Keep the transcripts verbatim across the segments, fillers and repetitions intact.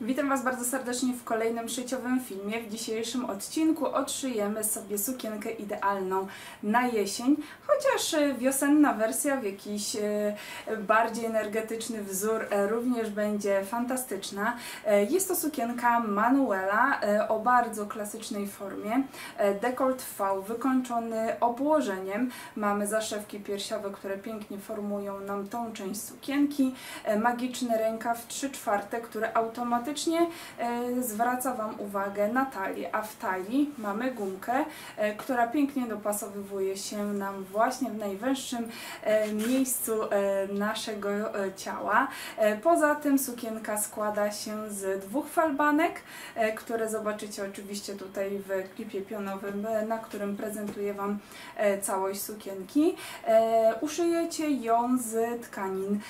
Witam Was bardzo serdecznie w kolejnym szyciowym filmie. W dzisiejszym odcinku odszyjemy sobie sukienkę idealną na jesień, chociaż wiosenna wersja w jakiś bardziej energetyczny wzór również będzie fantastyczna. Jest to sukienka Manuela o bardzo klasycznej formie. Dekolt V wykończony obłożeniem. Mamy zaszewki piersiowe, które pięknie formują nam tą część sukienki. Magiczny rękaw trzy czwarte, który automatycznie zwraca Wam uwagę na talię, a w talii mamy gumkę, która pięknie dopasowywuje się nam właśnie w najwęższym miejscu naszego ciała. Poza tym sukienka składa się z dwóch falbanek, które zobaczycie oczywiście tutaj w klipie pionowym, na którym prezentuję Wam całość sukienki. Uszyjecie ją z tkanin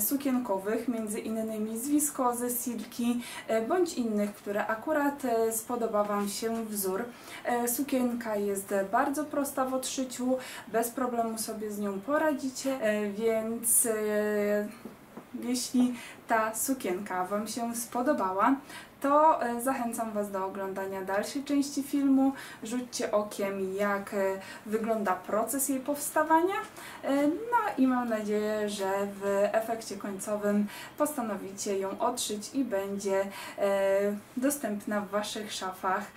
sukienkowych, między innymi z wiskozy, silki, bądź innych, które akurat spodoba Wam się wzór. Sukienka jest bardzo prosta w odszyciu, bez problemu sobie z nią poradzicie, więc jeśli ta sukienka Wam się spodobała, to zachęcam Was do oglądania dalszej części filmu. Rzućcie okiem, jak wygląda proces jej powstawania. No i mam nadzieję, że w efekcie końcowym postanowicie ją odszyć i będzie dostępna w Waszych szafach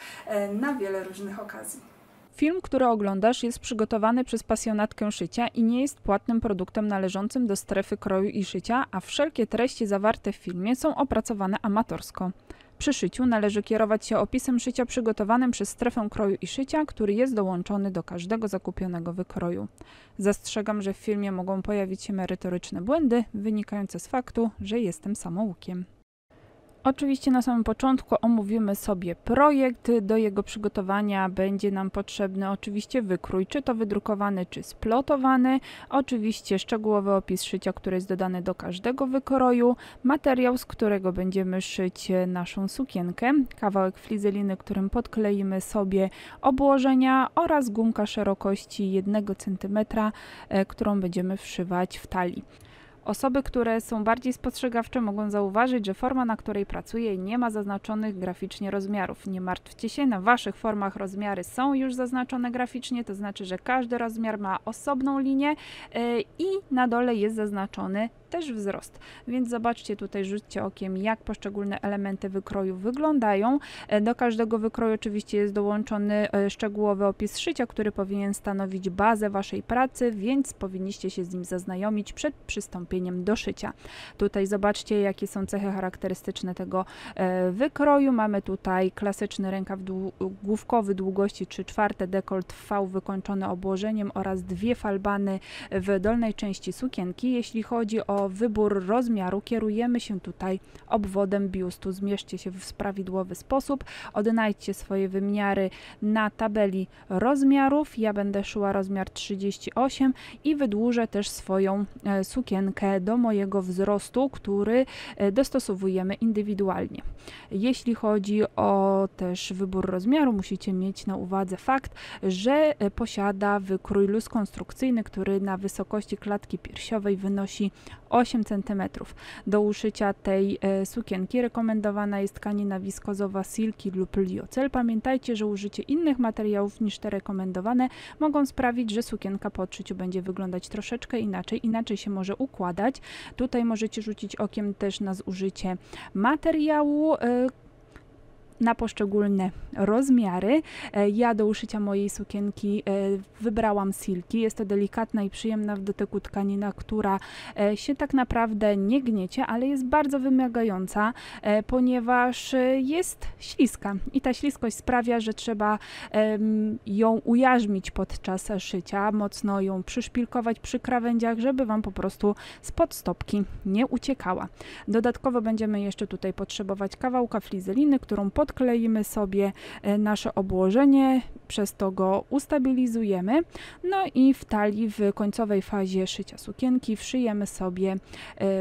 na wiele różnych okazji. Film, który oglądasz, jest przygotowany przez pasjonatkę szycia i nie jest płatnym produktem należącym do strefy kroju i szycia, a wszelkie treści zawarte w filmie są opracowane amatorsko. Przy szyciu należy kierować się opisem szycia przygotowanym przez strefę kroju i szycia, który jest dołączony do każdego zakupionego wykroju. Zastrzegam, że w filmie mogą pojawić się merytoryczne błędy wynikające z faktu, że jestem samoukiem. Oczywiście na samym początku omówimy sobie projekt. Do jego przygotowania będzie nam potrzebny oczywiście wykrój, czy to wydrukowany, czy splotowany. Oczywiście szczegółowy opis szycia, który jest dodany do każdego wykroju. Materiał, z którego będziemy szyć naszą sukienkę. Kawałek flizeliny, którym podkleimy sobie obłożenia oraz gumka szerokości jednego centymetra, którą będziemy wszywać w talii. Osoby, które są bardziej spostrzegawcze, mogą zauważyć, że forma, na której pracuję, nie ma zaznaczonych graficznie rozmiarów. Nie martwcie się, na Waszych formach rozmiary są już zaznaczone graficznie, to znaczy, że każdy rozmiar ma osobną linię i na dole jest zaznaczony też wzrost. Więc zobaczcie tutaj, rzućcie okiem, jak poszczególne elementy wykroju wyglądają. Do każdego wykroju oczywiście jest dołączony szczegółowy opis szycia, który powinien stanowić bazę Waszej pracy, więc powinniście się z nim zaznajomić przed przystąpieniem do szycia. Tutaj zobaczcie, jakie są cechy charakterystyczne tego wykroju. Mamy tutaj klasyczny rękaw główkowy długości trzy czwarte, dekolt V wykończony obłożeniem oraz dwie falbany w dolnej części sukienki. Jeśli chodzi o wybór rozmiaru, kierujemy się tutaj obwodem biustu. Zmierzcie się w prawidłowy sposób. Odnajdźcie swoje wymiary na tabeli rozmiarów. Ja będę szyła rozmiar trzydzieści osiem i wydłużę też swoją sukienkę do mojego wzrostu, który dostosowujemy indywidualnie. Jeśli chodzi o też wybór rozmiaru, musicie mieć na uwadze fakt, że posiada wykrój luz konstrukcyjny, który na wysokości klatki piersiowej wynosi osiem centymetrów. Do uszycia tej e, sukienki rekomendowana jest tkanina wiskozowa, silki lub liocel. Pamiętajcie, że użycie innych materiałów niż te rekomendowane mogą sprawić, że sukienka po odszyciu będzie wyglądać troszeczkę inaczej, inaczej się może układać. Tutaj możecie rzucić okiem też na zużycie materiału, e, na poszczególne rozmiary. Ja do uszycia mojej sukienki wybrałam silki. Jest to delikatna i przyjemna w dotyku tkanina, która się tak naprawdę nie gniecie, ale jest bardzo wymagająca, ponieważ jest śliska i ta śliskość sprawia, że trzeba ją ujarzmić podczas szycia, mocno ją przyszpilkować przy krawędziach, żeby Wam po prostu spod stopki nie uciekała. Dodatkowo będziemy jeszcze tutaj potrzebować kawałka flizeliny, którą pod odkleimy sobie nasze obłożenie, przez to go ustabilizujemy. No i w talii w końcowej fazie szycia sukienki wszyjemy sobie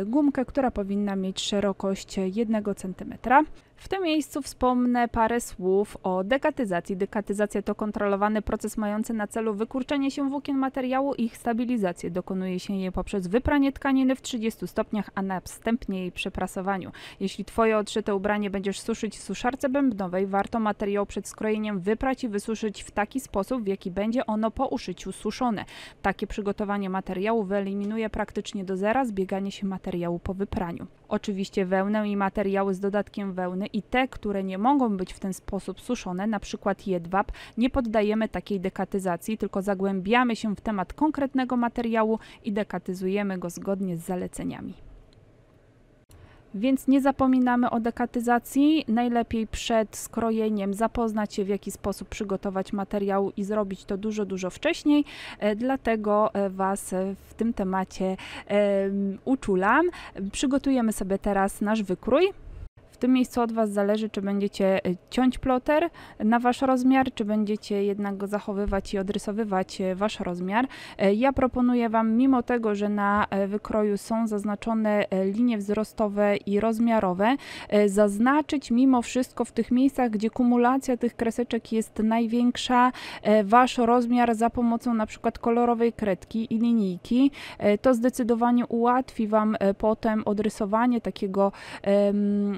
gumkę, która powinna mieć szerokość jednego centymetra. W tym miejscu wspomnę parę słów o dekatyzacji. Dekatyzacja to kontrolowany proces mający na celu wykurczenie się włókien materiału i ich stabilizację. Dokonuje się jej poprzez wypranie tkaniny w trzydziestu stopniach, a następnie jej przeprasowaniu. Jeśli Twoje odszyte ubranie będziesz suszyć w suszarce bębnowej, warto materiał przed skrojeniem wyprać i wysuszyć w taki sposób, w jaki będzie ono po uszyciu suszone. Takie przygotowanie materiału wyeliminuje praktycznie do zera zbieganie się materiału po wypraniu. Oczywiście wełnę i materiały z dodatkiem wełny i te, które nie mogą być w ten sposób suszone, np. jedwab, nie poddajemy takiej dekatyzacji, tylko zagłębiamy się w temat konkretnego materiału i dekatyzujemy go zgodnie z zaleceniami. Więc nie zapominamy o dekatyzacji. Najlepiej przed skrojeniem zapoznać się, w jaki sposób przygotować materiał i zrobić to dużo, dużo wcześniej. Dlatego Was w tym temacie uczulam. Przygotujemy sobie teraz nasz wykrój. W tym miejscu od Was zależy, czy będziecie ciąć ploter na Wasz rozmiar, czy będziecie jednak go zachowywać i odrysowywać Wasz rozmiar. Ja proponuję Wam, mimo tego, że na wykroju są zaznaczone linie wzrostowe i rozmiarowe, zaznaczyć mimo wszystko w tych miejscach, gdzie kumulacja tych kreseczek jest największa, Wasz rozmiar za pomocą na przykład kolorowej kredki i linijki. To zdecydowanie ułatwi Wam potem odrysowanie takiego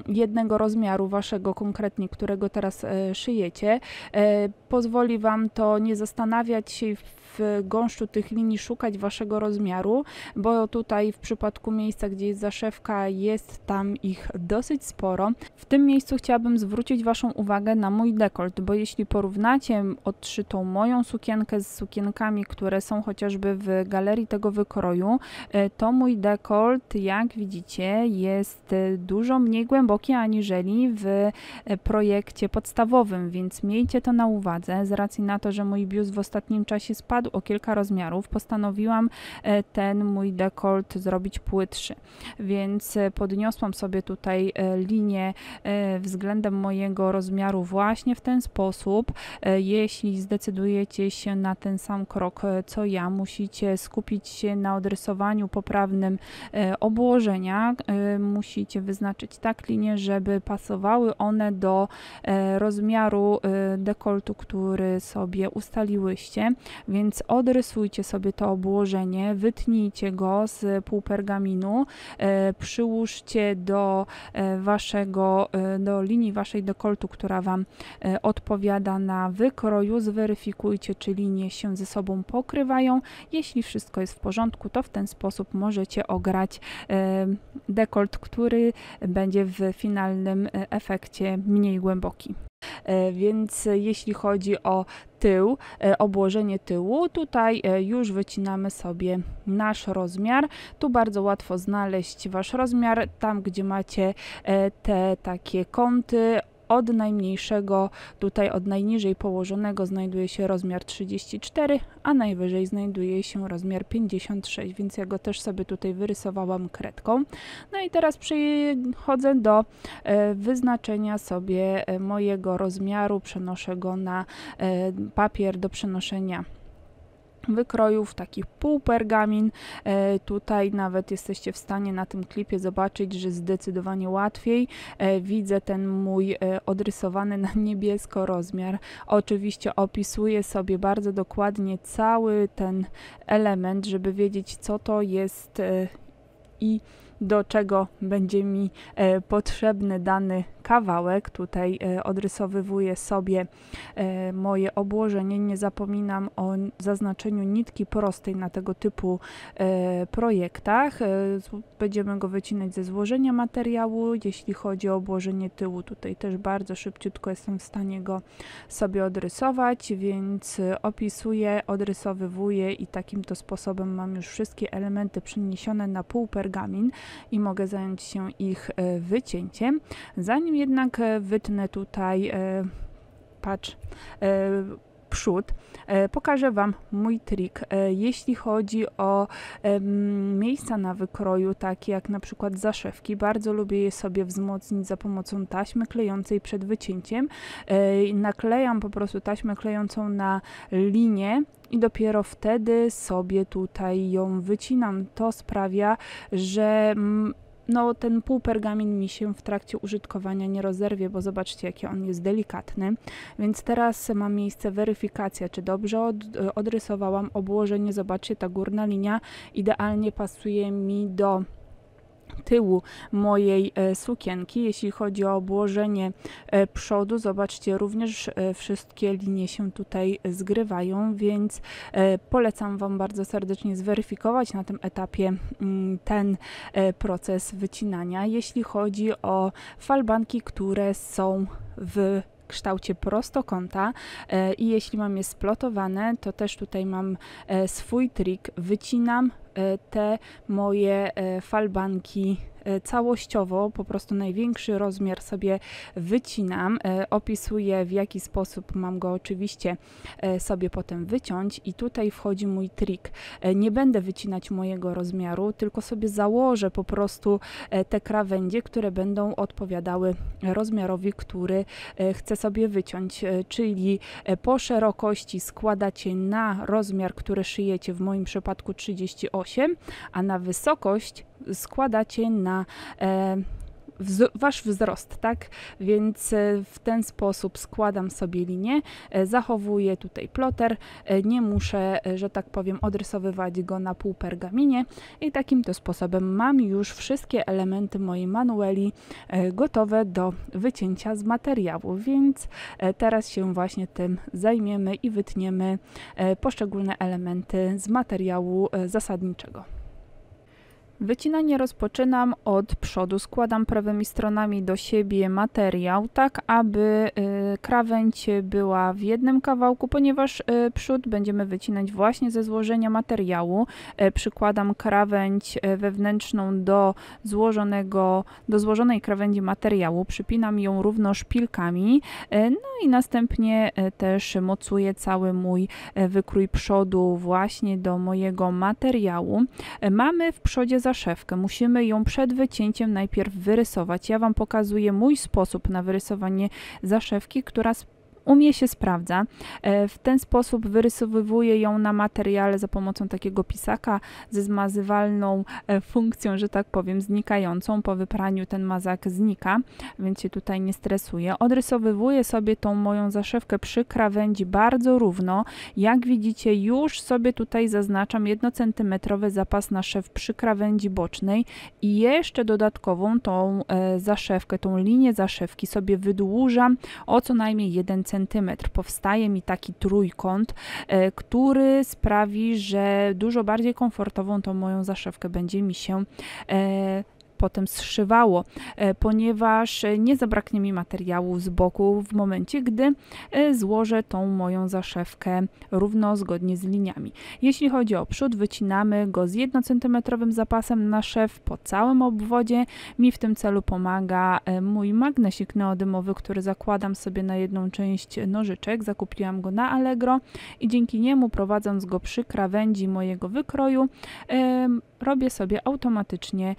jednego jednego rozmiaru waszego konkretnie, którego teraz e, szyjecie. E, pozwoli Wam to nie zastanawiać się w gąszczu tych linii, szukać waszego rozmiaru, bo tutaj w przypadku miejsca, gdzie jest zaszewka, jest tam ich dosyć sporo. W tym miejscu chciałabym zwrócić Waszą uwagę na mój dekolt, bo jeśli porównacie odszytą moją sukienkę z sukienkami, które są chociażby w galerii tego wykroju, e, to mój dekolt, jak widzicie, jest dużo mniej głęboki aniżeli w projekcie podstawowym, więc miejcie to na uwadze. Z racji na to, że mój biust w ostatnim czasie spadł o kilka rozmiarów, postanowiłam ten mój dekolt zrobić płytszy, więc podniosłam sobie tutaj linię względem mojego rozmiaru właśnie w ten sposób. Jeśli zdecydujecie się na ten sam krok co ja, musicie skupić się na odrysowaniu poprawnym obłożenia, musicie wyznaczyć tak linię, żeby pasowały one do e, rozmiaru e, dekoltu, który sobie ustaliłyście, więc odrysujcie sobie to obłożenie, wytnijcie go z półpergaminu, e, przyłóżcie do e, waszego, e, do linii waszej dekoltu, która Wam e, odpowiada na wykroju, zweryfikujcie, czy linie się ze sobą pokrywają. Jeśli wszystko jest w porządku, to w ten sposób możecie ograć e, dekolt, który będzie w finalnym efekcie mniej głęboki. Więc jeśli chodzi o tył, obłożenie tyłu, tutaj już wycinamy sobie nasz rozmiar. Tu bardzo łatwo znaleźć Wasz rozmiar, tam gdzie macie te takie kąty. Od najmniejszego, tutaj od najniżej położonego znajduje się rozmiar trzydzieści cztery, a najwyżej znajduje się rozmiar pięćdziesiąt sześć, więc ja go też sobie tutaj wyrysowałam kredką. No i teraz przechodzę do wyznaczenia sobie mojego rozmiaru, przenoszę go na papier do przenoszenia wykrojów, takich półpergamin. E, tutaj nawet jesteście w stanie na tym klipie zobaczyć, że zdecydowanie łatwiej e, widzę ten mój e, odrysowany na niebiesko rozmiar. Oczywiście opisuję sobie bardzo dokładnie cały ten element, żeby wiedzieć, co to jest e, i do czego będzie mi e, potrzebny dany kawałek. Tutaj e, odrysowywuję sobie e, moje obłożenie. Nie zapominam o zaznaczeniu nitki prostej na tego typu e, projektach. E, będziemy go wycinać ze złożenia materiału. Jeśli chodzi o obłożenie tyłu, tutaj też bardzo szybciutko jestem w stanie go sobie odrysować, więc opisuję, odrysowywuję i takim to sposobem mam już wszystkie elementy przeniesione na półpergamin i mogę zająć się ich wycięciem. Zanim jednak wytnę tutaj, patrz, przód, pokażę Wam mój trik, jeśli chodzi o miejsca na wykroju, takie jak na przykład zaszewki. Bardzo lubię je sobie wzmocnić za pomocą taśmy klejącej przed wycięciem. Naklejam po prostu taśmę klejącą na linię i dopiero wtedy sobie tutaj ją wycinam. To sprawia, że no, ten półpergamin mi się w trakcie użytkowania nie rozerwie, bo zobaczcie, jaki on jest delikatny. Więc teraz ma miejsce weryfikacja, czy dobrze od, odrysowałam obłożenie. Zobaczcie, ta górna linia idealnie pasuje mi do tyłu mojej sukienki. Jeśli chodzi o obłożenie przodu, zobaczcie, również wszystkie linie się tutaj zgrywają, więc polecam Wam bardzo serdecznie zweryfikować na tym etapie ten proces wycinania. Jeśli chodzi o falbanki, które są w w kształcie prostokąta i jeśli mam je splotowane, to też tutaj mam swój trik. Wycinam te moje falbanki całościowo, po prostu największy rozmiar sobie wycinam, opisuję, w jaki sposób mam go oczywiście sobie potem wyciąć i tutaj wchodzi mój trik. Nie będę wycinać mojego rozmiaru, tylko sobie założę po prostu te krawędzie, które będą odpowiadały rozmiarowi, który chcę sobie wyciąć, czyli po szerokości składacie na rozmiar, który szyjecie, w moim przypadku trzydzieści osiem, a na wysokość składacie na e, wz wasz wzrost, tak? Więc e, w ten sposób składam sobie linię, e, zachowuję tutaj ploter, e, nie muszę, e, że tak powiem, odrysowywać go na pół pergaminie i takim to sposobem mam już wszystkie elementy mojej Manueli e, gotowe do wycięcia z materiału, więc e, teraz się właśnie tym zajmiemy i wytniemy e, poszczególne elementy z materiału e, zasadniczego. Wycinanie rozpoczynam od przodu, składam prawymi stronami do siebie materiał, tak aby krawędź była w jednym kawałku, ponieważ przód będziemy wycinać właśnie ze złożenia materiału. Przykładam krawędź wewnętrzną do, złożonego, do złożonej krawędzi materiału, przypinam ją równo szpilkami, no i następnie też mocuję cały mój wykrój przodu właśnie do mojego materiału. Mamy w przodzie za zaszewkę. Musimy ją przed wycięciem najpierw wyrysować. Ja Wam pokazuję mój sposób na wyrysowanie zaszewki, która u mnie się sprawdza. W ten sposób wyrysowywuję ją na materiale za pomocą takiego pisaka ze zmazywalną funkcją, że tak powiem, znikającą. Po wypraniu ten mazak znika, więc się tutaj nie stresuję. Odrysowywuję sobie tą moją zaszewkę przy krawędzi bardzo równo. Jak widzicie, już sobie tutaj zaznaczam jednocentymetrowy zapas na szew przy krawędzi bocznej i jeszcze dodatkową tą zaszewkę, tą linię zaszewki sobie wydłużam o co najmniej jeden centymetr. Powstaje mi taki trójkąt, który sprawi, że dużo bardziej komfortową tą moją zaszewkę będzie mi się e, potem zszywało, e, ponieważ nie zabraknie mi materiału z boku w momencie, gdy e, złożę tą moją zaszewkę równo, zgodnie z liniami. Jeśli chodzi o przód, wycinamy go z jeden centymetr zapasem na szew po całym obwodzie. Mi w tym celu pomaga e, mój magnesik neodymowy, który zakładam sobie na jedną część nożyczek. Zakupiłam go na Allegro i dzięki niemu, prowadząc go przy krawędzi mojego wykroju, e, robię sobie automatycznie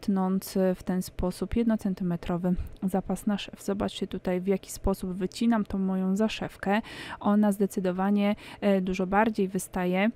tnąc w ten sposób jednocentymetrowy zapas na szew. Zobaczcie tutaj, w jaki sposób wycinam tą moją zaszewkę. Ona zdecydowanie dużo bardziej wystaje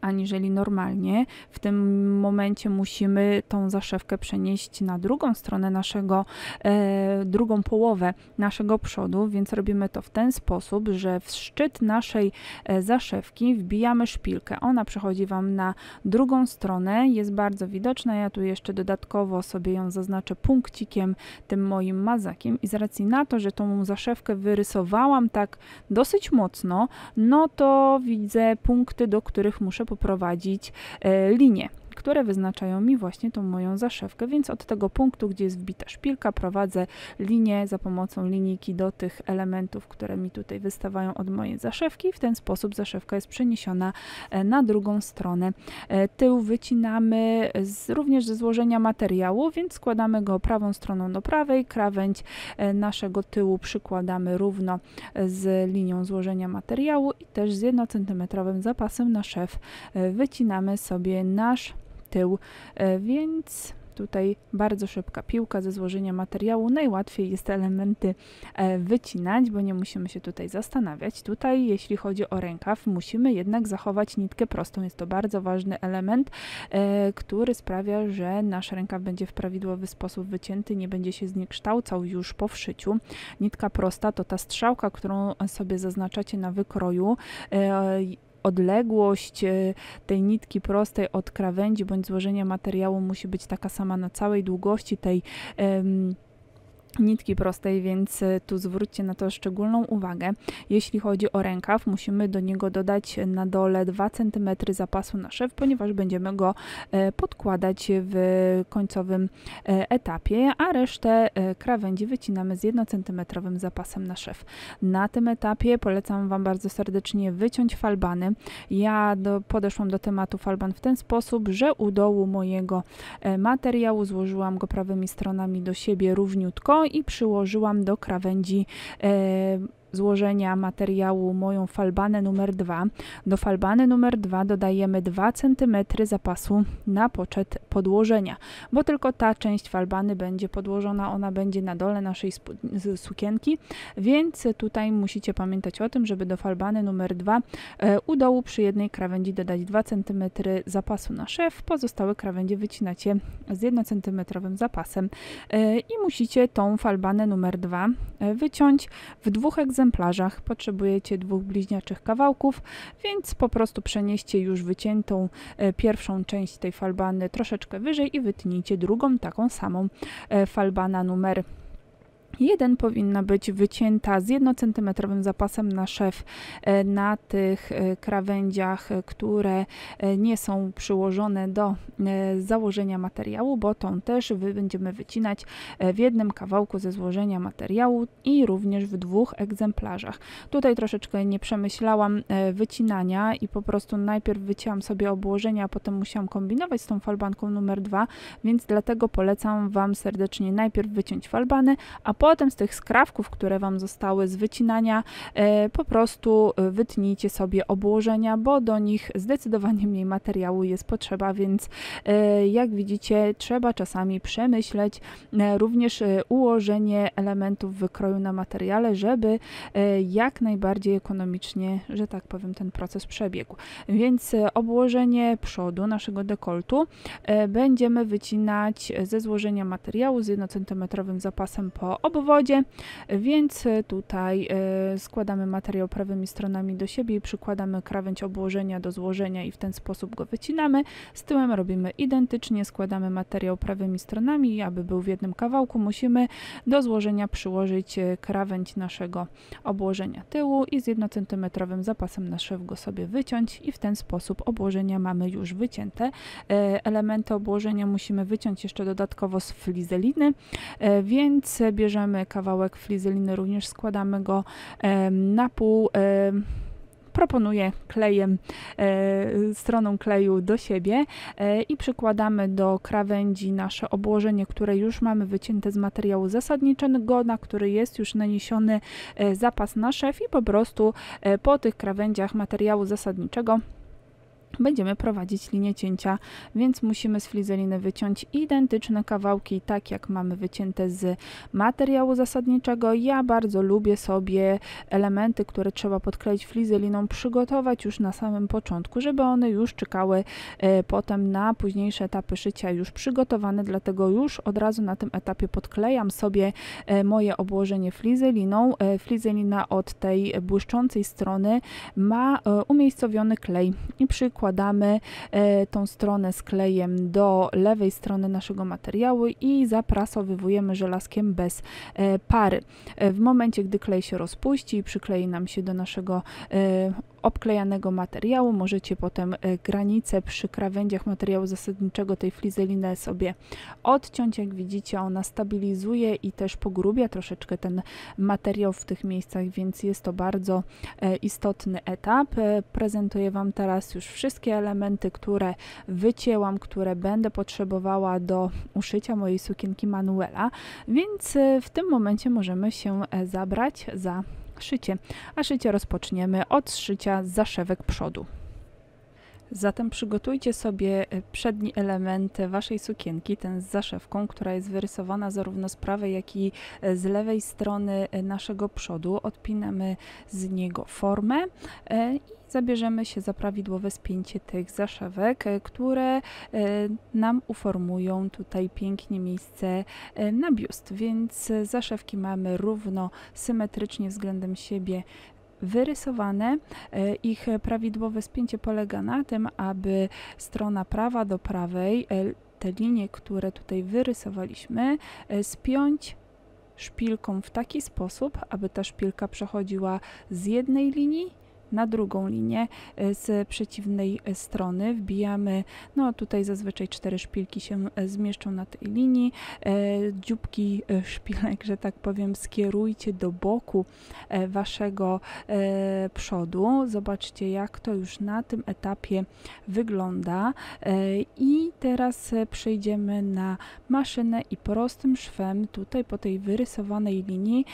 aniżeli normalnie. W tym momencie musimy tą zaszewkę przenieść na drugą stronę naszego, e, drugą połowę naszego przodu, więc robimy to w ten sposób, że w szczyt naszej zaszewki wbijamy szpilkę. Ona przechodzi Wam na drugą stronę, jest bardzo widoczna. Ja tu jeszcze dodatkowo sobie ją zaznaczę punkcikiem, tym moim mazakiem i z racji na to, że tą zaszewkę wyrysowałam tak dosyć mocno, no to widzę punkty, do których muszę poprowadzić e, linię, które wyznaczają mi właśnie tą moją zaszewkę, więc od tego punktu, gdzie jest wbita szpilka, prowadzę linię za pomocą linijki do tych elementów, które mi tutaj wystawają od mojej zaszewki. W ten sposób zaszewka jest przeniesiona na drugą stronę. Tył wycinamy z, również ze złożenia materiału, więc składamy go prawą stroną do prawej, krawędź naszego tyłu przykładamy równo z linią złożenia materiału i też z jedno centymetrowym zapasem na szef wycinamy sobie nasz tył, więc tutaj bardzo szybka piłka ze złożenia materiału. Najłatwiej jest te elementy wycinać, bo nie musimy się tutaj zastanawiać. Tutaj, jeśli chodzi o rękaw, musimy jednak zachować nitkę prostą. Jest to bardzo ważny element, który sprawia, że nasz rękaw będzie w prawidłowy sposób wycięty, nie będzie się zniekształcał już po wszyciu. Nitka prosta to ta strzałka, którą sobie zaznaczacie na wykroju. Odległość tej nitki prostej od krawędzi bądź złożenia materiału musi być taka sama na całej długości tej um, nitki prostej, więc tu zwróćcie na to szczególną uwagę. Jeśli chodzi o rękaw, musimy do niego dodać na dole dwa centymetry zapasu na szef, ponieważ będziemy go podkładać w końcowym etapie, a resztę krawędzi wycinamy z jedno centymetrowym zapasem na szef. Na tym etapie polecam Wam bardzo serdecznie wyciąć falbany. Ja do, podeszłam do tematu falban w ten sposób, że u dołu mojego materiału złożyłam go prawymi stronami do siebie równiutko i przyłożyłam do krawędzi e, złożenia materiału moją falbanę numer dwa. Do falbany numer dwa dodajemy dwa centymetry zapasu na poczet podłożenia, bo tylko ta część falbany będzie podłożona, ona będzie na dole naszej sukienki, więc tutaj musicie pamiętać o tym, żeby do falbany numer dwa e, u dołu przy jednej krawędzi dodać dwa centymetry zapasu na szef, pozostałe krawędzie wycinacie z jedno centymetrowym zapasem e, i musicie tą falbanę numer dwa wyciąć w dwóch egzemplarzach. egzemplarzach potrzebujecie dwóch bliźniaczych kawałków, więc po prostu przenieście już wyciętą e, pierwszą część tej falbany troszeczkę wyżej i wytnijcie drugą taką samą. E, falbana numer jeden powinna być wycięta z jedno centymetrowym zapasem na szef e, na tych e, krawędziach, które e, nie są przyłożone do e, założenia materiału, bo tą też wy będziemy wycinać e, w jednym kawałku ze złożenia materiału i również w dwóch egzemplarzach. Tutaj troszeczkę nie przemyślałam e, wycinania i po prostu najpierw wycięłam sobie obłożenia, a potem musiałam kombinować z tą falbanką numer dwa, więc dlatego polecam Wam serdecznie najpierw wyciąć falbany, a potem Potem z tych skrawków, które Wam zostały z wycinania, e, po prostu wytnijcie sobie obłożenia, bo do nich zdecydowanie mniej materiału jest potrzeba, więc e, jak widzicie, trzeba czasami przemyśleć e, również e, ułożenie elementów wykroju na materiale, żeby e, jak najbardziej ekonomicznie, że tak powiem, ten proces przebiegł. Więc e, obłożenie przodu naszego dekoltu e, będziemy wycinać ze złożenia materiału z jedno centymetrowym zapasem po obwodzie, więc tutaj y, składamy materiał prawymi stronami do siebie i przykładamy krawędź obłożenia do złożenia i w ten sposób go wycinamy. Z tyłem robimy identycznie, składamy materiał prawymi stronami i aby był w jednym kawałku, musimy do złożenia przyłożyć krawędź naszego obłożenia tyłu i z jedno centymetrowym zapasem na szef go sobie wyciąć i w ten sposób obłożenia mamy już wycięte. Y, elementy obłożenia musimy wyciąć jeszcze dodatkowo z flizeliny, y, więc bierzemy Bierzemy kawałek flizeliny, również składamy go e, na pół. E, proponuję klejem, e, stroną kleju do siebie e, i przykładamy do krawędzi nasze obłożenie, które już mamy wycięte z materiału zasadniczego, na który jest już naniesiony e, zapas na szef i po prostu e, po tych krawędziach materiału zasadniczego będziemy prowadzić linię cięcia, więc musimy z flizeliny wyciąć identyczne kawałki, tak jak mamy wycięte z materiału zasadniczego. Ja bardzo lubię sobie elementy, które trzeba podkleić flizeliną, przygotować już na samym początku, żeby one już czekały e, potem na późniejsze etapy szycia już przygotowane, dlatego już od razu na tym etapie podklejam sobie e, moje obłożenie flizeliną. E, flizelina od tej błyszczącej strony ma e, umiejscowiony klej i przykład Wkładamy e, tą stronę z klejem do lewej strony naszego materiału i zaprasowywujemy żelazkiem bez e, pary. E, w momencie, gdy klej się rozpuści i przyklei nam się do naszego e, obklejanego materiału. Możecie potem granice przy krawędziach materiału zasadniczego tej flizelinę sobie odciąć. Jak widzicie, ona stabilizuje i też pogrubia troszeczkę ten materiał w tych miejscach, więc jest to bardzo istotny etap. Prezentuję Wam teraz już wszystkie elementy, które wycięłam, które będę potrzebowała do uszycia mojej sukienki Manuela, więc w tym momencie możemy się zabrać za szycie, a szycie rozpoczniemy od szycia zaszewek przodu. Zatem przygotujcie sobie przedni element waszej sukienki, ten z zaszewką, która jest wyrysowana zarówno z prawej, jak i z lewej strony naszego przodu. Odpinamy z niego formę i zabierzemy się za prawidłowe spięcie tych zaszewek, które nam uformują tutaj pięknie miejsce na biust. Więc zaszewki mamy równo symetrycznie względem siebie wyrysowane. Ich prawidłowe spięcie polega na tym, aby strona prawa do prawej, te linie, które tutaj wyrysowaliśmy, spiąć szpilką w taki sposób, aby ta szpilka przechodziła z jednej linii na drugą linię z przeciwnej strony. Wbijamy, no tutaj zazwyczaj cztery szpilki się zmieszczą na tej linii. Dzióbki szpilek, że tak powiem, skierujcie do boku waszego przodu. Zobaczcie, jak to już na tym etapie wygląda. I teraz przejdziemy na maszynę i prostym szwem, tutaj po tej wyrysowanej linii,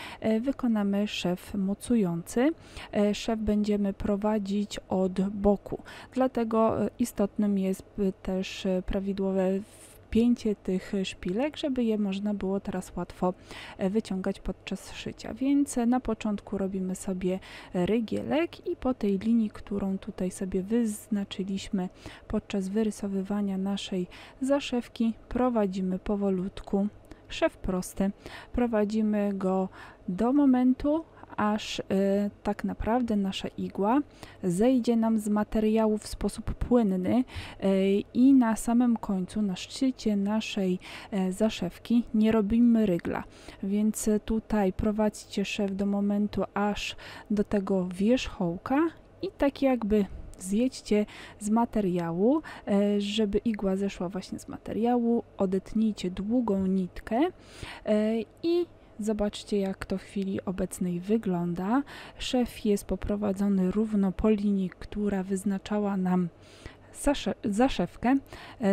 wykonamy szew mocujący. Szew będziemy prowadzić od boku. Dlatego istotnym jest też prawidłowe pięcie tych szpilek, żeby je można było teraz łatwo wyciągać podczas szycia. Więc na początku robimy sobie rygielek i po tej linii, którą tutaj sobie wyznaczyliśmy podczas wyrysowywania naszej zaszewki, prowadzimy powolutku szew prosty. Prowadzimy go do momentu, aż y, tak naprawdę nasza igła zejdzie nam z materiału w sposób płynny y, i na samym końcu, na szczycie naszej y, zaszewki nie robimy rygla. Więc tutaj prowadźcie szew do momentu, aż do tego wierzchołka i tak jakby zjedźcie z materiału, żeby igła zeszła właśnie z materiału, odetnijcie długą nitkę y, i zobaczcie, jak to w chwili obecnej wygląda. Szew jest poprowadzony równo po linii, która wyznaczała nam zaszewkę.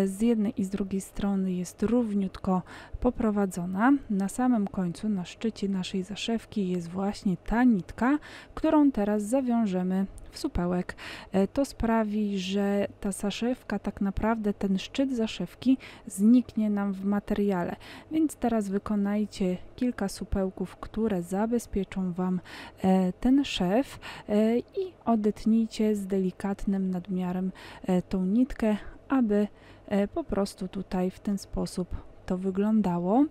Z jednej i z drugiej strony jest równiutko poprowadzona. Na samym końcu, na szczycie naszej zaszewki jest właśnie ta nitka, którą teraz zawiążemy w supełek. To sprawi, że ta zaszewka, tak naprawdę ten szczyt zaszewki zniknie nam w materiale. Więc teraz wykonajcie kilka supełków, które zabezpieczą Wam ten szew i odetnijcie z delikatnym nadmiarem tą nitkę, aby po prostu tutaj w ten sposób to wyglądało.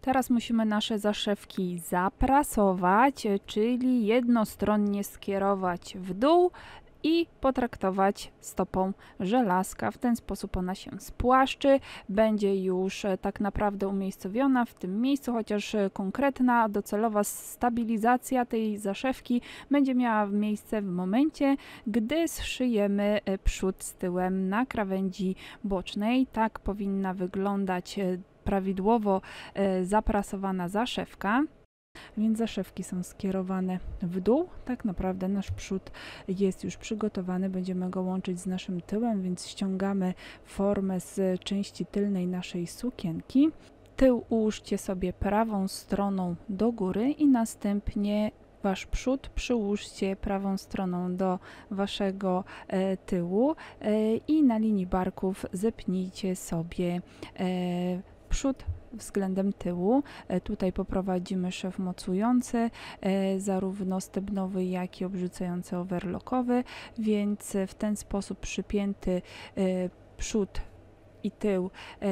Teraz musimy nasze zaszewki zaprasować, czyli jednostronnie skierować w dół i potraktować stopą żelazka. W ten sposób ona się spłaszczy, będzie już tak naprawdę umiejscowiona w tym miejscu, chociaż konkretna, docelowa stabilizacja tej zaszewki będzie miała miejsce w momencie, gdy zszyjemy przód z tyłem na krawędzi bocznej. Tak powinna wyglądać prawidłowo zaprasowana zaszewka. Więc zaszewki są skierowane w dół. Tak naprawdę nasz przód jest już przygotowany. Będziemy go łączyć z naszym tyłem, więc ściągamy formę z części tylnej naszej sukienki. Tył ułóżcie sobie prawą stroną do góry i następnie wasz przód przyłóżcie prawą stroną do waszego e, tyłu e, i na linii barków zepnijcie sobie e, przód względem tyłu. Tutaj poprowadzimy szew mocujący, zarówno stebnowy, jak i obrzucający overlockowy, więc w ten sposób przypięty przód i tył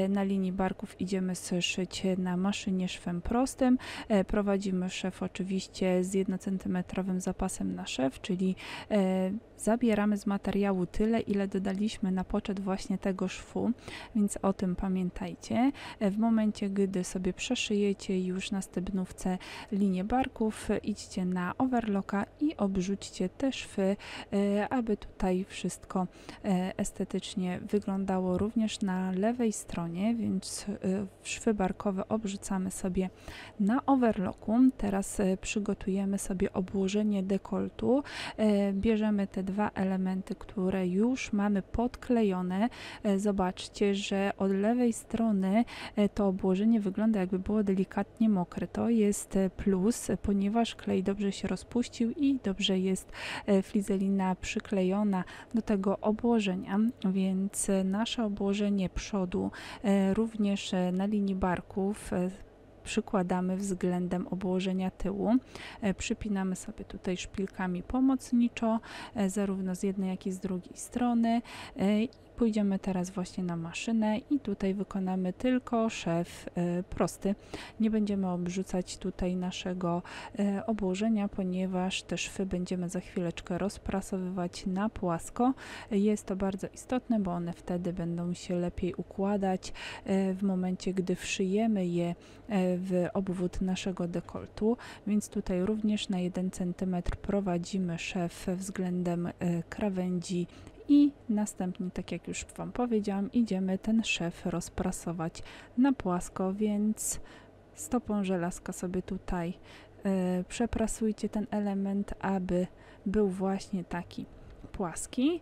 na linii barków idziemy szyć na maszynie szwem prostym. Prowadzimy szew oczywiście z jedno centymetrowym zapasem na szew, czyli zabieramy z materiału tyle, ile dodaliśmy na poczet właśnie tego szwu, więc o tym pamiętajcie. W momencie, gdy sobie przeszyjecie już na stebnówce linię barków, idźcie na overlocka i obrzućcie te szwy, aby tutaj wszystko estetycznie wyglądało również na lewej stronie, więc szwy barkowe obrzucamy sobie na overlocku. Teraz przygotujemy sobie obłożenie dekoltu. Bierzemy te dwa elementy, które już mamy podklejone. Zobaczcie, że od lewej strony to obłożenie wygląda, jakby było delikatnie mokre. To jest plus, ponieważ klej dobrze się rozpuścił i dobrze jest flizelina przyklejona do tego obłożenia, więc nasze obłożenie przodu również na linii barków przykładamy względem obłożenia tyłu. Przypinamy sobie tutaj szpilkami pomocniczo, zarówno z jednej, jak i z drugiej strony. Pójdziemy teraz właśnie na maszynę i tutaj wykonamy tylko szew prosty. Nie będziemy obrzucać tutaj naszego obłożenia, ponieważ te szwy będziemy za chwileczkę rozprasowywać na płasko. Jest to bardzo istotne, bo one wtedy będą się lepiej układać w momencie, gdy wszyjemy je w obwód naszego dekoltu, więc tutaj również na jeden centymetr prowadzimy szew względem krawędzi i następnie, tak jak już Wam powiedziałam, idziemy ten szew rozprasować na płasko, więc stopą żelazka sobie tutaj y, przeprasujcie ten element, aby był właśnie taki płaski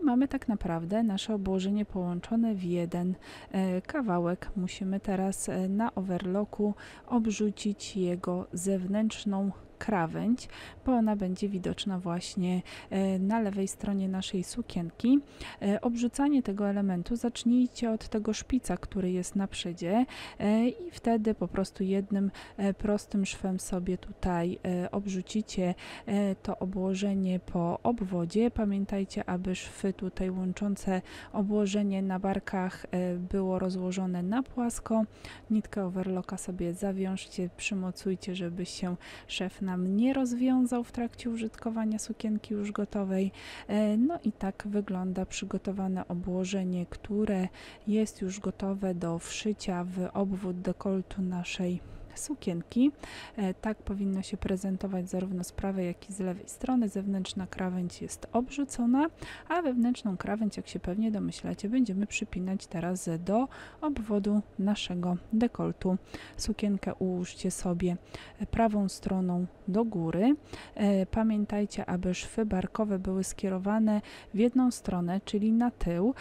i mamy tak naprawdę nasze obłożenie połączone w jeden kawałek. Musimy teraz na overlocku obrzucić jego zewnętrzną krawędź, bo ona będzie widoczna właśnie na lewej stronie naszej sukienki. Obrzucanie tego elementu zacznijcie od tego szpica, który jest na przedzie i wtedy po prostu jednym prostym szwem sobie tutaj obrzucicie to obłożenie po obwodzie. Pamiętajcie, aby szwy tutaj łączące obłożenie na barkach było rozłożone na płasko. Nitkę overlocka sobie zawiążcie, przymocujcie, żeby się szew na nam nie rozwiązał w trakcie użytkowania sukienki już gotowej. No i tak wygląda przygotowane obłożenie, które jest już gotowe do wszycia w obwód dekoltu naszej sukienki. Tak powinno się prezentować zarówno z prawej, jak i z lewej strony. Zewnętrzna krawędź jest obrzucona, a wewnętrzną krawędź, jak się pewnie domyślacie, będziemy przypinać teraz do obwodu naszego dekoltu. Sukienkę ułóżcie sobie prawą stroną do góry. Pamiętajcie, aby szwy barkowe były skierowane w jedną stronę, czyli na tył,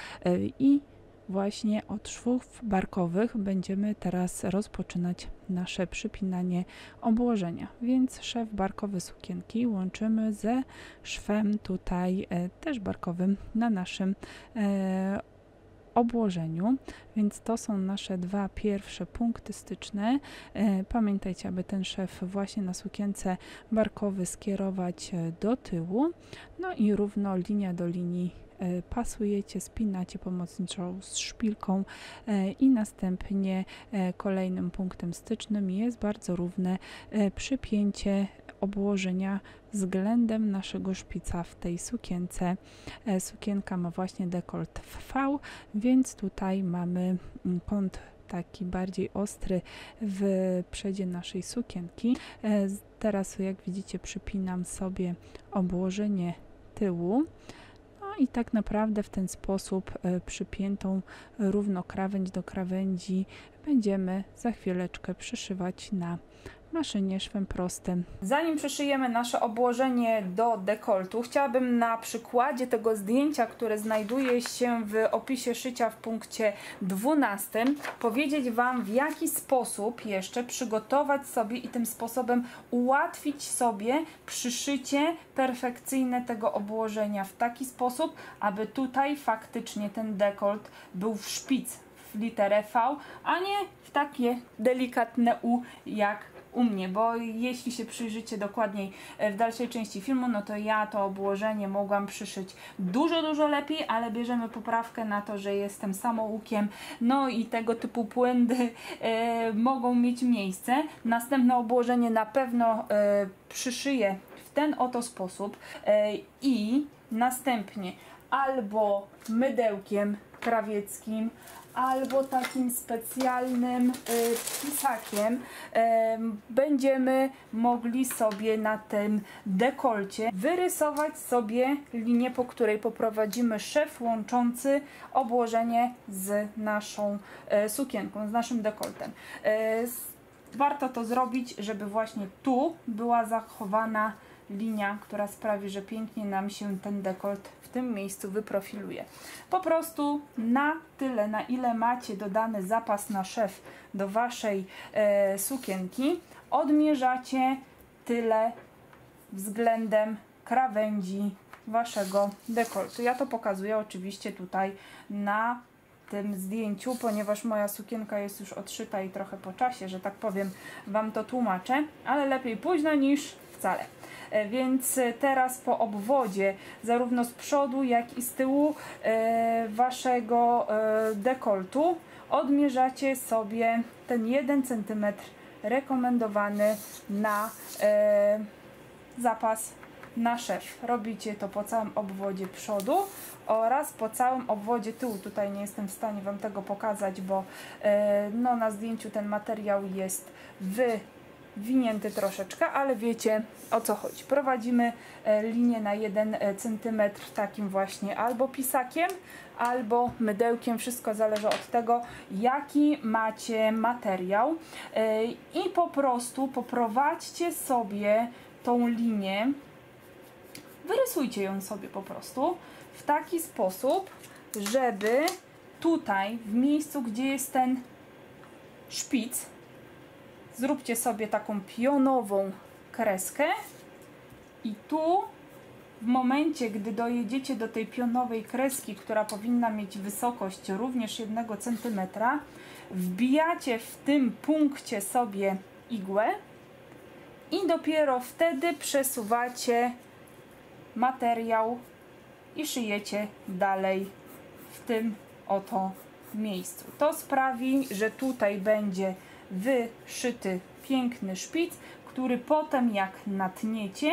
i właśnie od szwów barkowych będziemy teraz rozpoczynać nasze przypinanie obłożenia, więc szew barkowy sukienki łączymy ze szwem tutaj e, też barkowym na naszym e, obłożeniu, więc to są nasze dwa pierwsze punkty styczne. Pamiętajcie, aby ten szew właśnie na sukience barkowy skierować do tyłu, no i równo linia do linii pasujecie, spinacie pomocniczo z szpilką i następnie kolejnym punktem stycznym jest bardzo równe przypięcie obłożenia względem naszego szpica w tej sukience. Sukienka ma właśnie dekolt w V, więc tutaj mamy kąt taki bardziej ostry w przedzie naszej sukienki. Teraz, jak widzicie, przypinam sobie obłożenie tyłu. I tak naprawdę w ten sposób przypiętą równo krawędź do krawędzi będziemy za chwileczkę przyszywać na maszynie szwem prostym. Zanim przyszyjemy nasze obłożenie do dekoltu, chciałabym na przykładzie tego zdjęcia, które znajduje się w opisie szycia w punkcie dwunastym, powiedzieć Wam, w jaki sposób jeszcze przygotować sobie i tym sposobem ułatwić sobie przyszycie perfekcyjne tego obłożenia w taki sposób, aby tutaj faktycznie ten dekolt był w szpic, w literę V, a nie w takie delikatne U jak u mnie, bo jeśli się przyjrzycie dokładniej w dalszej części filmu, no to ja to obłożenie mogłam przyszyć dużo, dużo lepiej, ale bierzemy poprawkę na to, że jestem samoukiem, no i tego typu błędy e, mogą mieć miejsce. Następne obłożenie na pewno e, przyszyję w ten oto sposób i następnie albo mydełkiem krawieckim, albo takim specjalnym pisakiem będziemy mogli sobie na tym dekolcie wyrysować sobie linię, po której poprowadzimy szew łączący obłożenie z naszą sukienką, z naszym dekoltem. Warto to zrobić, żeby właśnie tu była zachowana linia, która sprawi, że pięknie nam się ten dekolt w tym miejscu wyprofiluje. Po prostu na tyle, na ile macie dodany zapas na szew do waszej e, sukienki, odmierzacie tyle względem krawędzi waszego dekoltu. Ja to pokazuję oczywiście tutaj na tym zdjęciu, ponieważ moja sukienka jest już odszyta i trochę po czasie, że tak powiem, wam to tłumaczę, ale lepiej późno niż wcale. Więc teraz po obwodzie, zarówno z przodu, jak i z tyłu waszego dekoltu, odmierzacie sobie ten jeden centymetr rekomendowany na zapas na szew. Robicie to po całym obwodzie przodu oraz po całym obwodzie tyłu. Tutaj nie jestem w stanie wam tego pokazać, bo no, na zdjęciu ten materiał jest wywinięty troszeczkę, ale wiecie, o co chodzi. Prowadzimy linię na jeden centymetr takim właśnie albo pisakiem, albo mydełkiem. Wszystko zależy od tego, jaki macie materiał. I po prostu poprowadźcie sobie tą linię, wyrysujcie ją sobie po prostu w taki sposób, żeby tutaj, w miejscu, gdzie jest ten szpic, zróbcie sobie taką pionową kreskę i tu, w momencie, gdy dojedziecie do tej pionowej kreski, która powinna mieć wysokość również jednego centymetra, wbijacie w tym punkcie sobie igłę i dopiero wtedy przesuwacie materiał i szyjecie dalej w tym oto miejscu. To sprawi, że tutaj będzie wyszyty piękny szpic, który potem jak natniecie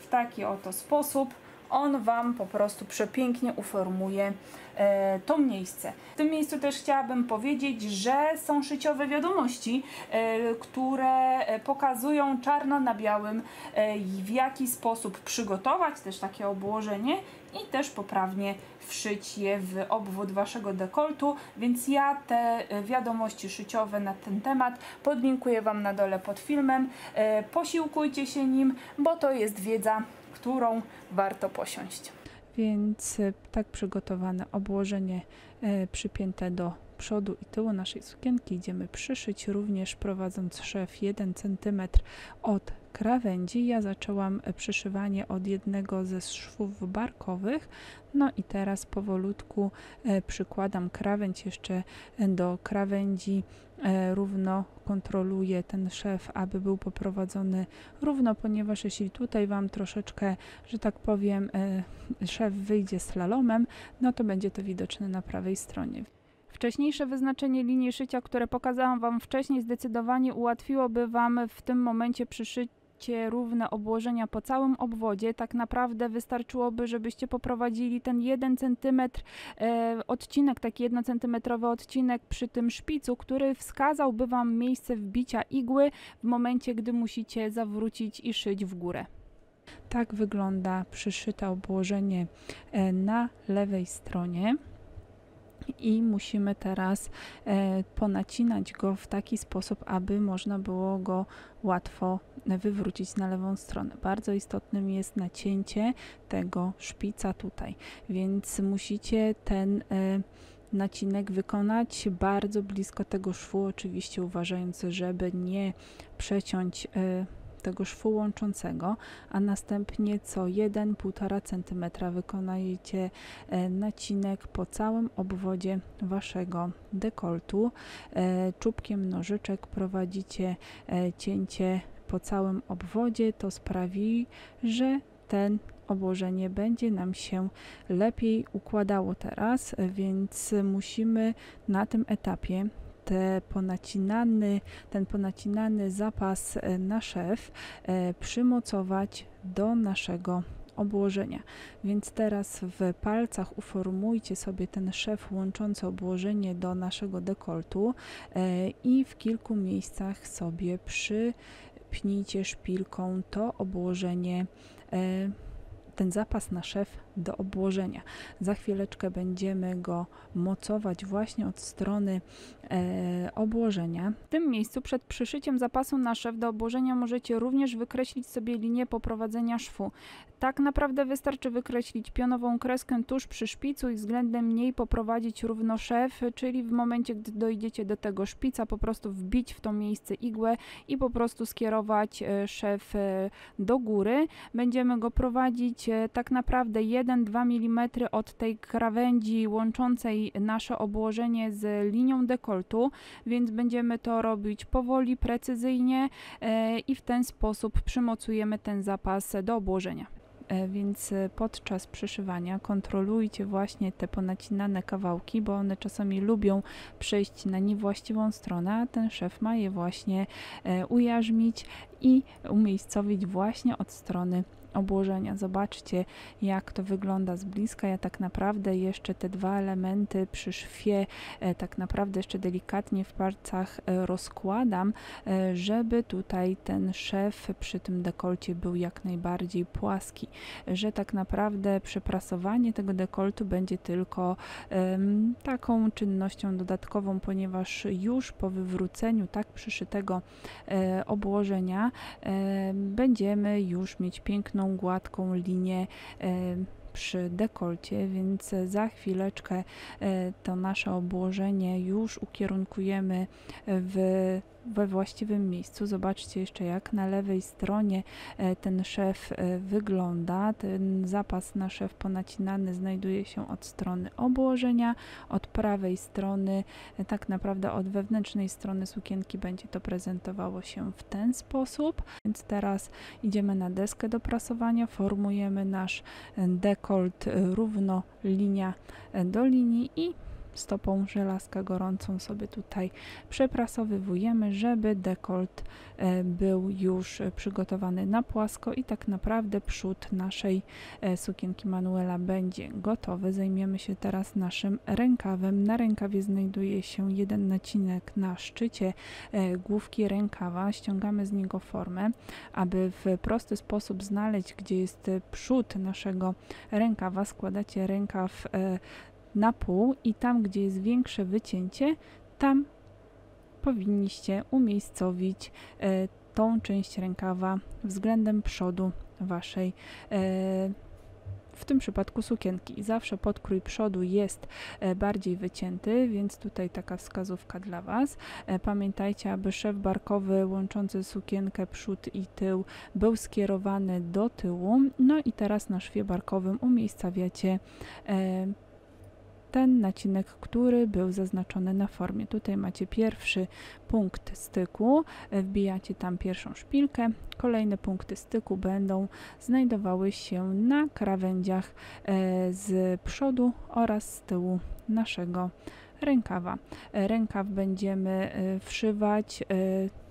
w taki oto sposób, on wam po prostu przepięknie uformuje e, to miejsce. W tym miejscu też chciałabym powiedzieć, że są szyciowe wiadomości, e, które pokazują czarno na białym, e, w jaki sposób przygotować też takie obłożenie i też poprawnie wszyć je w obwód waszego dekoltu, więc ja te wiadomości szyciowe na ten temat podlinkuję wam na dole pod filmem. E, posiłkujcie się nim, bo to jest wiedza, którą warto posiąść. Więc tak przygotowane obłożenie przypięte do przodu i tyłu naszej sukienki idziemy przyszyć, również prowadząc szew jeden centymetr od krawędzi. Ja zaczęłam przyszywanie od jednego ze szwów barkowych, no i teraz powolutku przykładam krawędź jeszcze do krawędzi, równo kontroluję ten szew, aby był poprowadzony równo, ponieważ jeśli tutaj wam troszeczkę, że tak powiem, szew wyjdzie slalomem, no to będzie to widoczne na prawej stronie. Wcześniejsze wyznaczenie linii szycia, które pokazałam wam wcześniej, zdecydowanie ułatwiłoby wam w tym momencie przyszyć równe obłożenia po całym obwodzie. Tak naprawdę wystarczyłoby, żebyście poprowadzili ten jeden centymetr e, odcinek, taki jednocentymetrowy odcinek przy tym szpicu, który wskazałby wam miejsce wbicia igły w momencie, gdy musicie zawrócić i szyć w górę. Tak wygląda przyszyte obłożenie na lewej stronie. I musimy teraz e, ponacinać go w taki sposób, aby można było go łatwo wywrócić na lewą stronę. Bardzo istotnym jest nacięcie tego szpica tutaj, więc musicie ten e, nacinek wykonać bardzo blisko tego szwu, oczywiście uważając, żeby nie przeciąć e, tego szwu łączącego, a następnie co jeden do półtora centymetra wykonajcie nacinek po całym obwodzie waszego dekoltu. Czubkiem nożyczek prowadzicie cięcie po całym obwodzie, to sprawi, że ten obłożenie będzie nam się lepiej układało teraz, więc musimy na tym etapie te ponacinany, ten ponacinany zapas na szew przymocować do naszego obłożenia. Więc teraz w palcach uformujcie sobie ten szew łączący obłożenie do naszego dekoltu i w kilku miejscach sobie przypnijcie szpilką to obłożenie, ten zapas na szew do obłożenia. Za chwileczkę będziemy go mocować właśnie od strony e, obłożenia. W tym miejscu przed przyszyciem zapasu na szew do obłożenia możecie również wykreślić sobie linię poprowadzenia szwu. Tak naprawdę wystarczy wykreślić pionową kreskę tuż przy szpicu i względem niej poprowadzić równo szew, czyli w momencie, gdy dojdziecie do tego szpica, po prostu wbić w to miejsce igłę i po prostu skierować szew do góry. Będziemy go prowadzić tak naprawdę jeden do dwóch milimetrów od tej krawędzi łączącej nasze obłożenie z linią dekoltu, więc będziemy to robić powoli, precyzyjnie i w ten sposób przymocujemy ten zapas do obłożenia. Więc podczas przyszywania kontrolujcie właśnie te ponacinane kawałki, bo one czasami lubią przejść na niewłaściwą stronę, a ten szew ma je właśnie ujarzmić i umiejscowić właśnie od strony obłożenia. Zobaczcie, jak to wygląda z bliska. Ja tak naprawdę jeszcze te dwa elementy przy szwie tak naprawdę jeszcze delikatnie w palcach rozkładam, żeby tutaj ten szew przy tym dekolcie był jak najbardziej płaski, że tak naprawdę przeprasowanie tego dekoltu będzie tylko um, taką czynnością dodatkową, ponieważ już po wywróceniu tak przyszytego e, obłożenia e, będziemy już mieć piękną gładką linię przy dekolcie, więc za chwileczkę to nasze obłożenie już ukierunkujemy w we właściwym miejscu. Zobaczcie jeszcze, jak na lewej stronie ten szew wygląda. Ten zapas na szew ponacinany znajduje się od strony obłożenia, od prawej strony, tak naprawdę od wewnętrznej strony sukienki będzie to prezentowało się w ten sposób. Więc teraz idziemy na deskę do prasowania, formujemy nasz dekolt równo linia do linii i stopą żelazka gorącą sobie tutaj przeprasowywujemy, żeby dekolt był już przygotowany na płasko i tak naprawdę przód naszej sukienki Manuela będzie gotowy. Zajmiemy się teraz naszym rękawem. Na rękawie znajduje się jeden nacinek na szczycie główki rękawa. Ściągamy z niego formę, aby w prosty sposób znaleźć, gdzie jest przód naszego rękawa. Składacie rękaw na pół i tam, gdzie jest większe wycięcie, tam powinniście umiejscowić e, tą część rękawa względem przodu waszej e, w tym przypadku sukienki. I zawsze podkrój przodu jest bardziej wycięty, więc tutaj taka wskazówka dla was. Pamiętajcie, aby szew barkowy łączący sukienkę przód i tył był skierowany do tyłu. No i teraz na szwie barkowym umiejscawiacie e, ten nacinek, który był zaznaczony na formie. Tutaj macie pierwszy punkt styku, wbijacie tam pierwszą szpilkę. Kolejne punkty styku będą znajdowały się na krawędziach z przodu oraz z tyłu naszego rękawa. Rękaw będziemy wszywać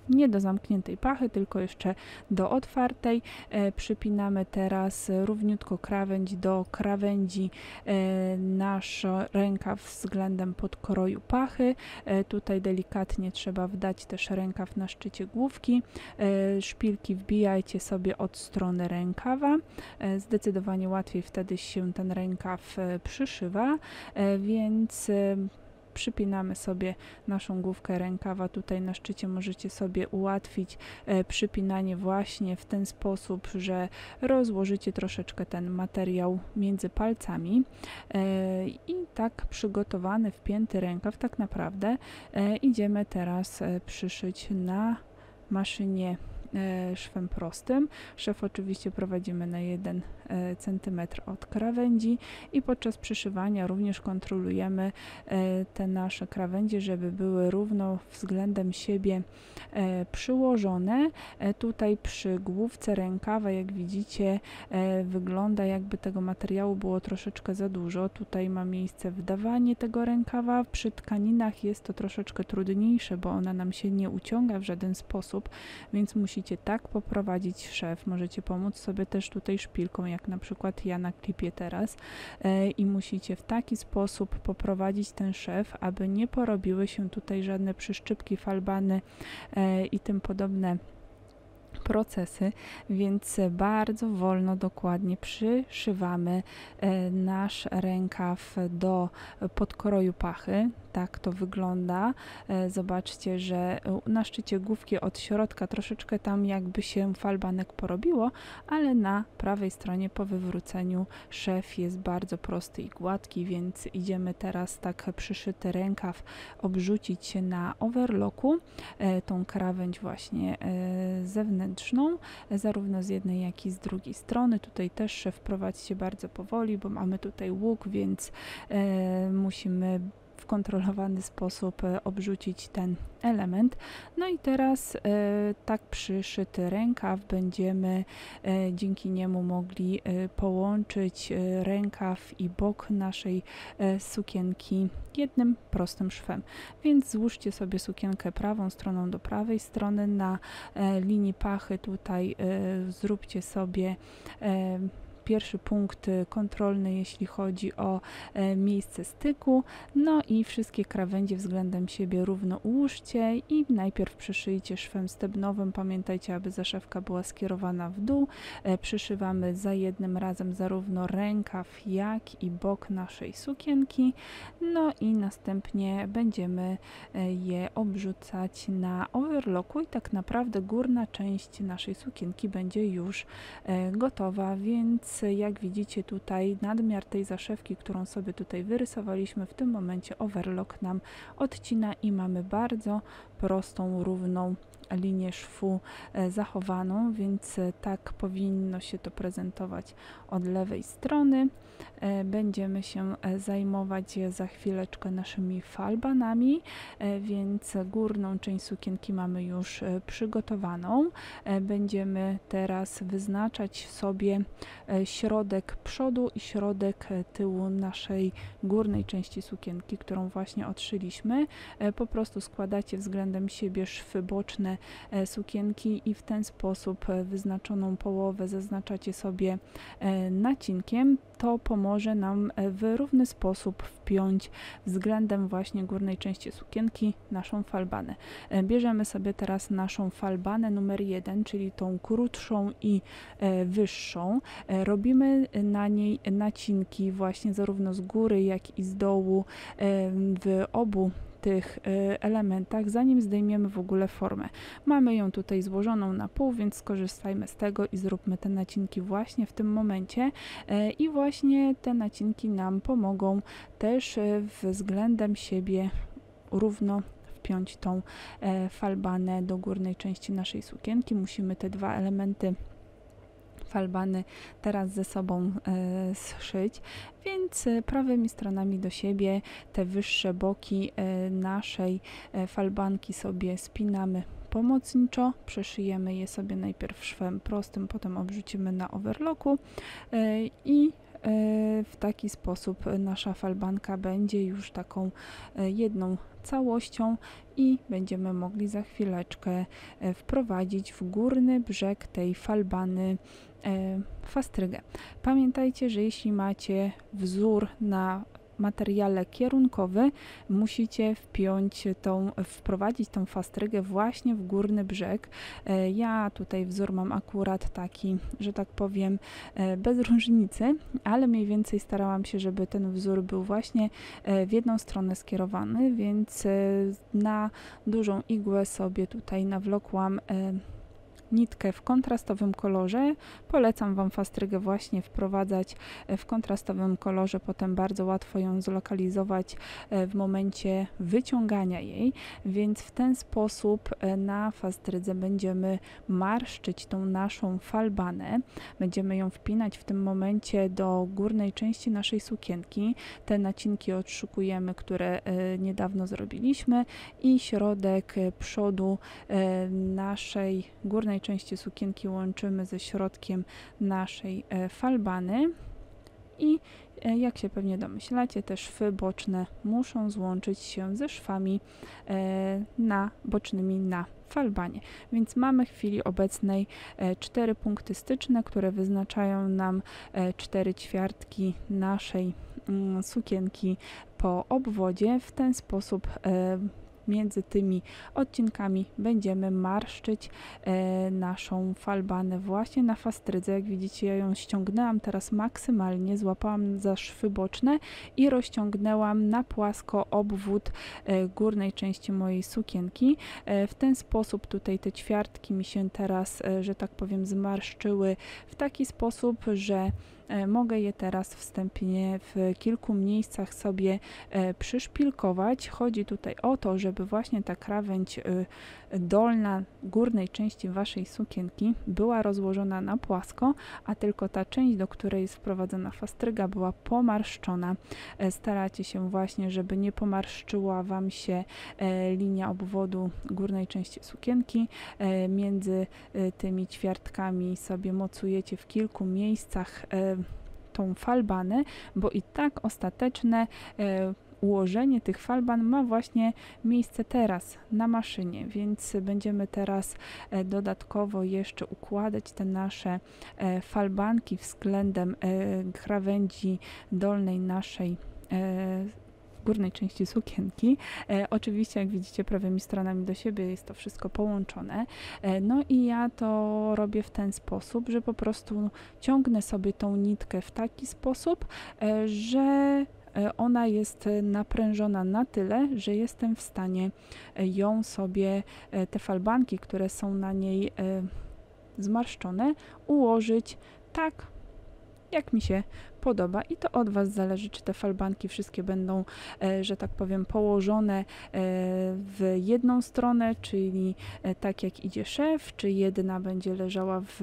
nie do zamkniętej pachy, tylko jeszcze do otwartej. E, przypinamy teraz równiutko krawędź do krawędzi e, nasz rękaw względem podkroju pachy. E, tutaj delikatnie trzeba wdać też rękaw na szczycie główki. E, szpilki wbijajcie sobie od strony rękawa. E, zdecydowanie łatwiej wtedy się ten rękaw e, przyszywa, e, więc e, przypinamy sobie naszą główkę rękawa. Tutaj na szczycie możecie sobie ułatwić e, przypinanie właśnie w ten sposób, że rozłożycie troszeczkę ten materiał między palcami e, i tak przygotowany, wpięty rękaw tak naprawdę e, idziemy teraz e, przyszyć na maszynie szwem prostym. Szw oczywiście prowadzimy na jeden centymetr od krawędzi i podczas przyszywania również kontrolujemy te nasze krawędzie, żeby były równo względem siebie przyłożone. Tutaj przy główce rękawa, jak widzicie, wygląda jakby tego materiału było troszeczkę za dużo. Tutaj ma miejsce wdawanie tego rękawa. Przy tkaninach jest to troszeczkę trudniejsze, bo ona nam się nie uciąga w żaden sposób, więc musicie tak poprowadzić szew. Możecie pomóc sobie też tutaj szpilką, jak na przykład ja na klipie teraz, i musicie w taki sposób poprowadzić ten szew, aby nie porobiły się tutaj żadne przyszczypki, falbany i tym podobne procesy, więc bardzo wolno, dokładnie przyszywamy nasz rękaw do podkroju pachy. Tak to wygląda. Zobaczcie, że na szczycie główki od środka troszeczkę tam jakby się falbanek porobiło, ale na prawej stronie po wywróceniu szew jest bardzo prosty i gładki, więc idziemy teraz tak przyszyty rękaw obrzucić się na overlocku, tą krawędź właśnie zewnętrzną, zarówno z jednej, jak i z drugiej strony. Tutaj też szew prowadźcie bardzo powoli, bo mamy tutaj łuk, więc musimy w kontrolowany sposób obrzucić ten element. No i teraz e, tak przyszyty rękaw będziemy e, dzięki niemu mogli e, połączyć e, rękaw i bok naszej e, sukienki jednym prostym szwem. Więc złóżcie sobie sukienkę prawą stroną do prawej strony, na e, linii pachy tutaj e, zróbcie sobie e, pierwszy punkt kontrolny, jeśli chodzi o e, miejsce styku, no i wszystkie krawędzie względem siebie równo ułóżcie i najpierw przyszyjcie szwem stebnowym. Pamiętajcie, aby zaszewka była skierowana w dół. E, przyszywamy za jednym razem zarówno rękaw, jak i bok naszej sukienki, no i następnie będziemy je obrzucać na overlocku i tak naprawdę górna część naszej sukienki będzie już e, gotowa, więc jak widzicie tutaj nadmiar tej zaszewki, którą sobie tutaj wyrysowaliśmy, w tym momencie overlock nam odcina i mamy bardzo prostą, równą linię szwu zachowaną, więc tak powinno się to prezentować od lewej strony. Będziemy się zajmować za chwileczkę naszymi falbanami, więc górną część sukienki mamy już przygotowaną. Będziemy teraz wyznaczać sobie środek przodu i środek tyłu naszej górnej części sukienki, którą właśnie odszyliśmy. Po prostu składacie względem siebie szwy boczne sukienki i w ten sposób wyznaczoną połowę zaznaczacie sobie nacinkiem. To pomoże nam w równy sposób wpiąć względem właśnie górnej części sukienki naszą falbanę. Bierzemy sobie teraz naszą falbanę numer jeden, czyli tą krótszą i wyższą. Robimy na niej nacinki właśnie zarówno z góry, jak i z dołu w obu tych elementach, zanim zdejmiemy w ogóle formę. Mamy ją tutaj złożoną na pół, więc skorzystajmy z tego i zróbmy te nacinki właśnie w tym momencie i właśnie te nacinki nam pomogą też względem siebie równo wpiąć tą falbanę do górnej części naszej sukienki. Musimy te dwa elementy falbany teraz ze sobą e, zszyć, więc prawymi stronami do siebie te wyższe boki e, naszej e, falbanki sobie spinamy pomocniczo, przeszyjemy je sobie najpierw szwem prostym, potem obrzucimy na overlocku e, i e, w taki sposób nasza falbanka będzie już taką e, jedną całością i będziemy mogli za chwileczkę wprowadzić w górny brzeg tej falbany fastrygę. Pamiętajcie, że jeśli macie wzór na materiale kierunkowy, musicie wpiąć tą, wprowadzić tą fastrygę właśnie w górny brzeg. Ja tutaj wzór mam akurat taki, że tak powiem, bez różnicy, ale mniej więcej starałam się, żeby ten wzór był właśnie w jedną stronę skierowany, więc na dużą igłę sobie tutaj nawlokłam nitkę w kontrastowym kolorze. Polecam Wam fastrygę właśnie wprowadzać w kontrastowym kolorze, potem bardzo łatwo ją zlokalizować w momencie wyciągania jej, więc w ten sposób na fastrydze będziemy marszczyć tą naszą falbanę. Będziemy ją wpinać w tym momencie do górnej części naszej sukienki. Te nacinki odszukujemy, które niedawno zrobiliśmy, i środek przodu naszej górnej części sukienki łączymy ze środkiem naszej falbany i jak się pewnie domyślacie, te szwy boczne muszą złączyć się ze szwami na, bocznymi na falbanie. Więc mamy w chwili obecnej cztery punkty styczne, które wyznaczają nam cztery ćwiartki naszej sukienki po obwodzie. W ten sposób między tymi odcinkami będziemy marszczyć e, naszą falbanę właśnie na fastrydze. Jak widzicie, ja ją ściągnęłam teraz maksymalnie, złapałam za szwy boczne i rozciągnęłam na płasko obwód e, górnej części mojej sukienki. E, w ten sposób tutaj te ćwiartki mi się teraz, e, że tak powiem, zmarszczyły w taki sposób, że mogę je teraz wstępnie w kilku miejscach sobie przyszpilkować. Chodzi tutaj o to, żeby właśnie ta krawędź dolna górnej części Waszej sukienki była rozłożona na płasko, a tylko ta część, do której jest wprowadzona fastryga, była pomarszczona. Staracie się właśnie, żeby nie pomarszczyła Wam się linia obwodu górnej części sukienki. Między tymi ćwiartkami sobie mocujecie w kilku miejscach tą falbanę, bo i tak ostateczne e, ułożenie tych falban ma właśnie miejsce teraz na maszynie, więc będziemy teraz e, dodatkowo jeszcze układać te nasze e, falbanki względem e, krawędzi dolnej naszej e, górnej części sukienki. E, oczywiście, jak widzicie, prawymi stronami do siebie jest to wszystko połączone. E, no i ja to robię w ten sposób, że po prostu ciągnę sobie tą nitkę w taki sposób, e, że ona jest naprężona na tyle, że jestem w stanie ją sobie, e, te falbanki, które są na niej e, zmarszczone, ułożyć tak, jak mi się podoba, i to od Was zależy, czy te falbanki wszystkie będą, e, że tak powiem, położone e, w jedną stronę, czyli e, tak jak idzie szef, czy jedna będzie leżała w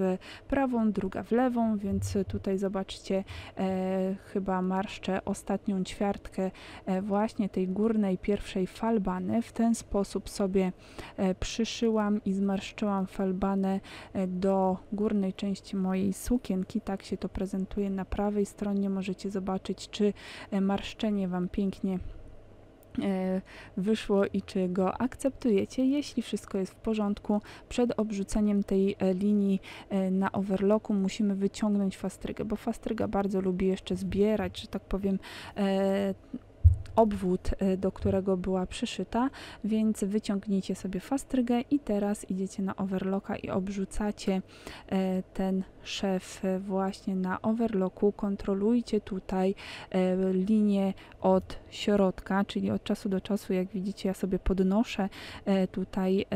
prawą, druga w lewą, więc tutaj zobaczcie, e, chyba marszczę ostatnią ćwiartkę e, właśnie tej górnej pierwszej falbany. W ten sposób sobie e, przyszyłam i zmarszczyłam falbanę e, do górnej części mojej sukienki. Tak się to prezentuje na prawej stronie. Nie możecie zobaczyć, czy marszczenie Wam pięknie wyszło i czy go akceptujecie. Jeśli wszystko jest w porządku, przed obrzuceniem tej linii na overlocku musimy wyciągnąć fastrygę, bo fastryga bardzo lubi jeszcze zbierać, że tak powiem, obwód, do którego była przyszyta, więc wyciągnijcie sobie fastrygę i teraz idziecie na overlocka i obrzucacie ten szef właśnie na overlocku. Kontrolujcie tutaj linię od środka, czyli od czasu do czasu, jak widzicie, ja sobie podnoszę tutaj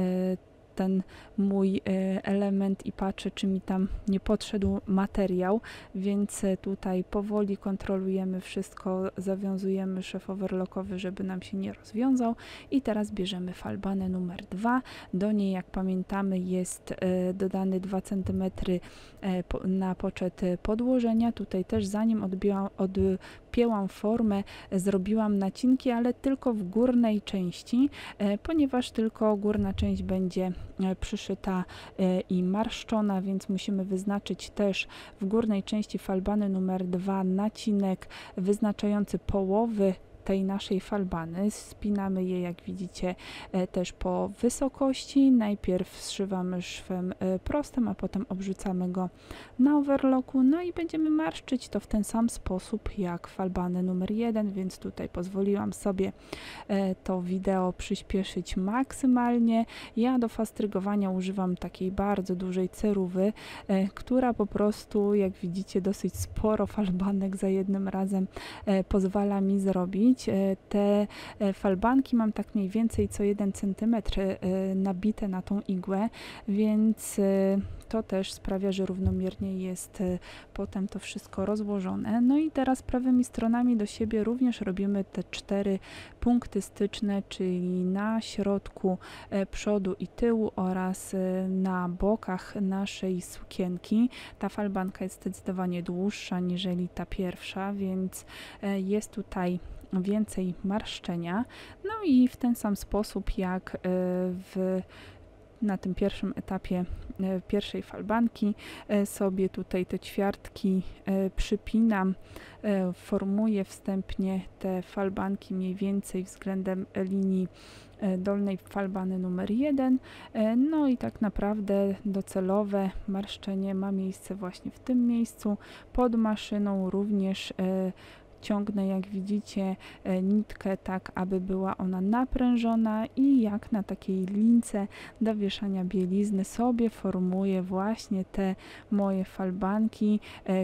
ten mój element i patrzę, czy mi tam nie podszedł materiał, więc tutaj powoli kontrolujemy wszystko, zawiązujemy szef overlockowy, żeby nam się nie rozwiązał, i teraz bierzemy falbanę numer dwa. Do niej, jak pamiętamy, jest dodany dwa centymetry na poczet podłożenia. Tutaj też, zanim odbiłam, odpięłam formę, zrobiłam nacinki, ale tylko w górnej części, ponieważ tylko górna część będzie przyszyta i marszczona, więc musimy wyznaczyć też w górnej części falbany numer dwa nacinek wyznaczający połowy tej naszej falbany. Spinamy je, jak widzicie, też po wysokości. Najpierw zszywamy szwem prostym, a potem obrzucamy go na overlocku. No i będziemy marszczyć to w ten sam sposób jak falbany numer jeden, więc tutaj pozwoliłam sobie to wideo przyspieszyć maksymalnie. Ja do fastrygowania używam takiej bardzo dużej cerówy, która po prostu, jak widzicie, dosyć sporo falbanek za jednym razem pozwala mi zrobić. zrobić. Te falbanki mam tak mniej więcej co jeden centymetr nabite na tą igłę, więc to też sprawia, że równomiernie jest potem to wszystko rozłożone. No i teraz prawymi stronami do siebie również robimy te cztery punkty styczne, czyli na środku przodu i tyłu oraz na bokach naszej sukienki. Ta falbanka jest zdecydowanie dłuższa niżeli ta pierwsza, więc jest tutaj więcej marszczenia. No i w ten sam sposób jak w na tym pierwszym etapie pierwszej falbanki sobie tutaj te ćwiartki przypinam, formuję wstępnie te falbanki mniej więcej względem linii dolnej falbany numer jeden. No i tak naprawdę docelowe marszczenie ma miejsce właśnie w tym miejscu. Pod maszyną również ciągnę, jak widzicie, nitkę tak, aby była ona naprężona i jak na takiej lince do wieszania bielizny sobie formuję właśnie te moje falbanki.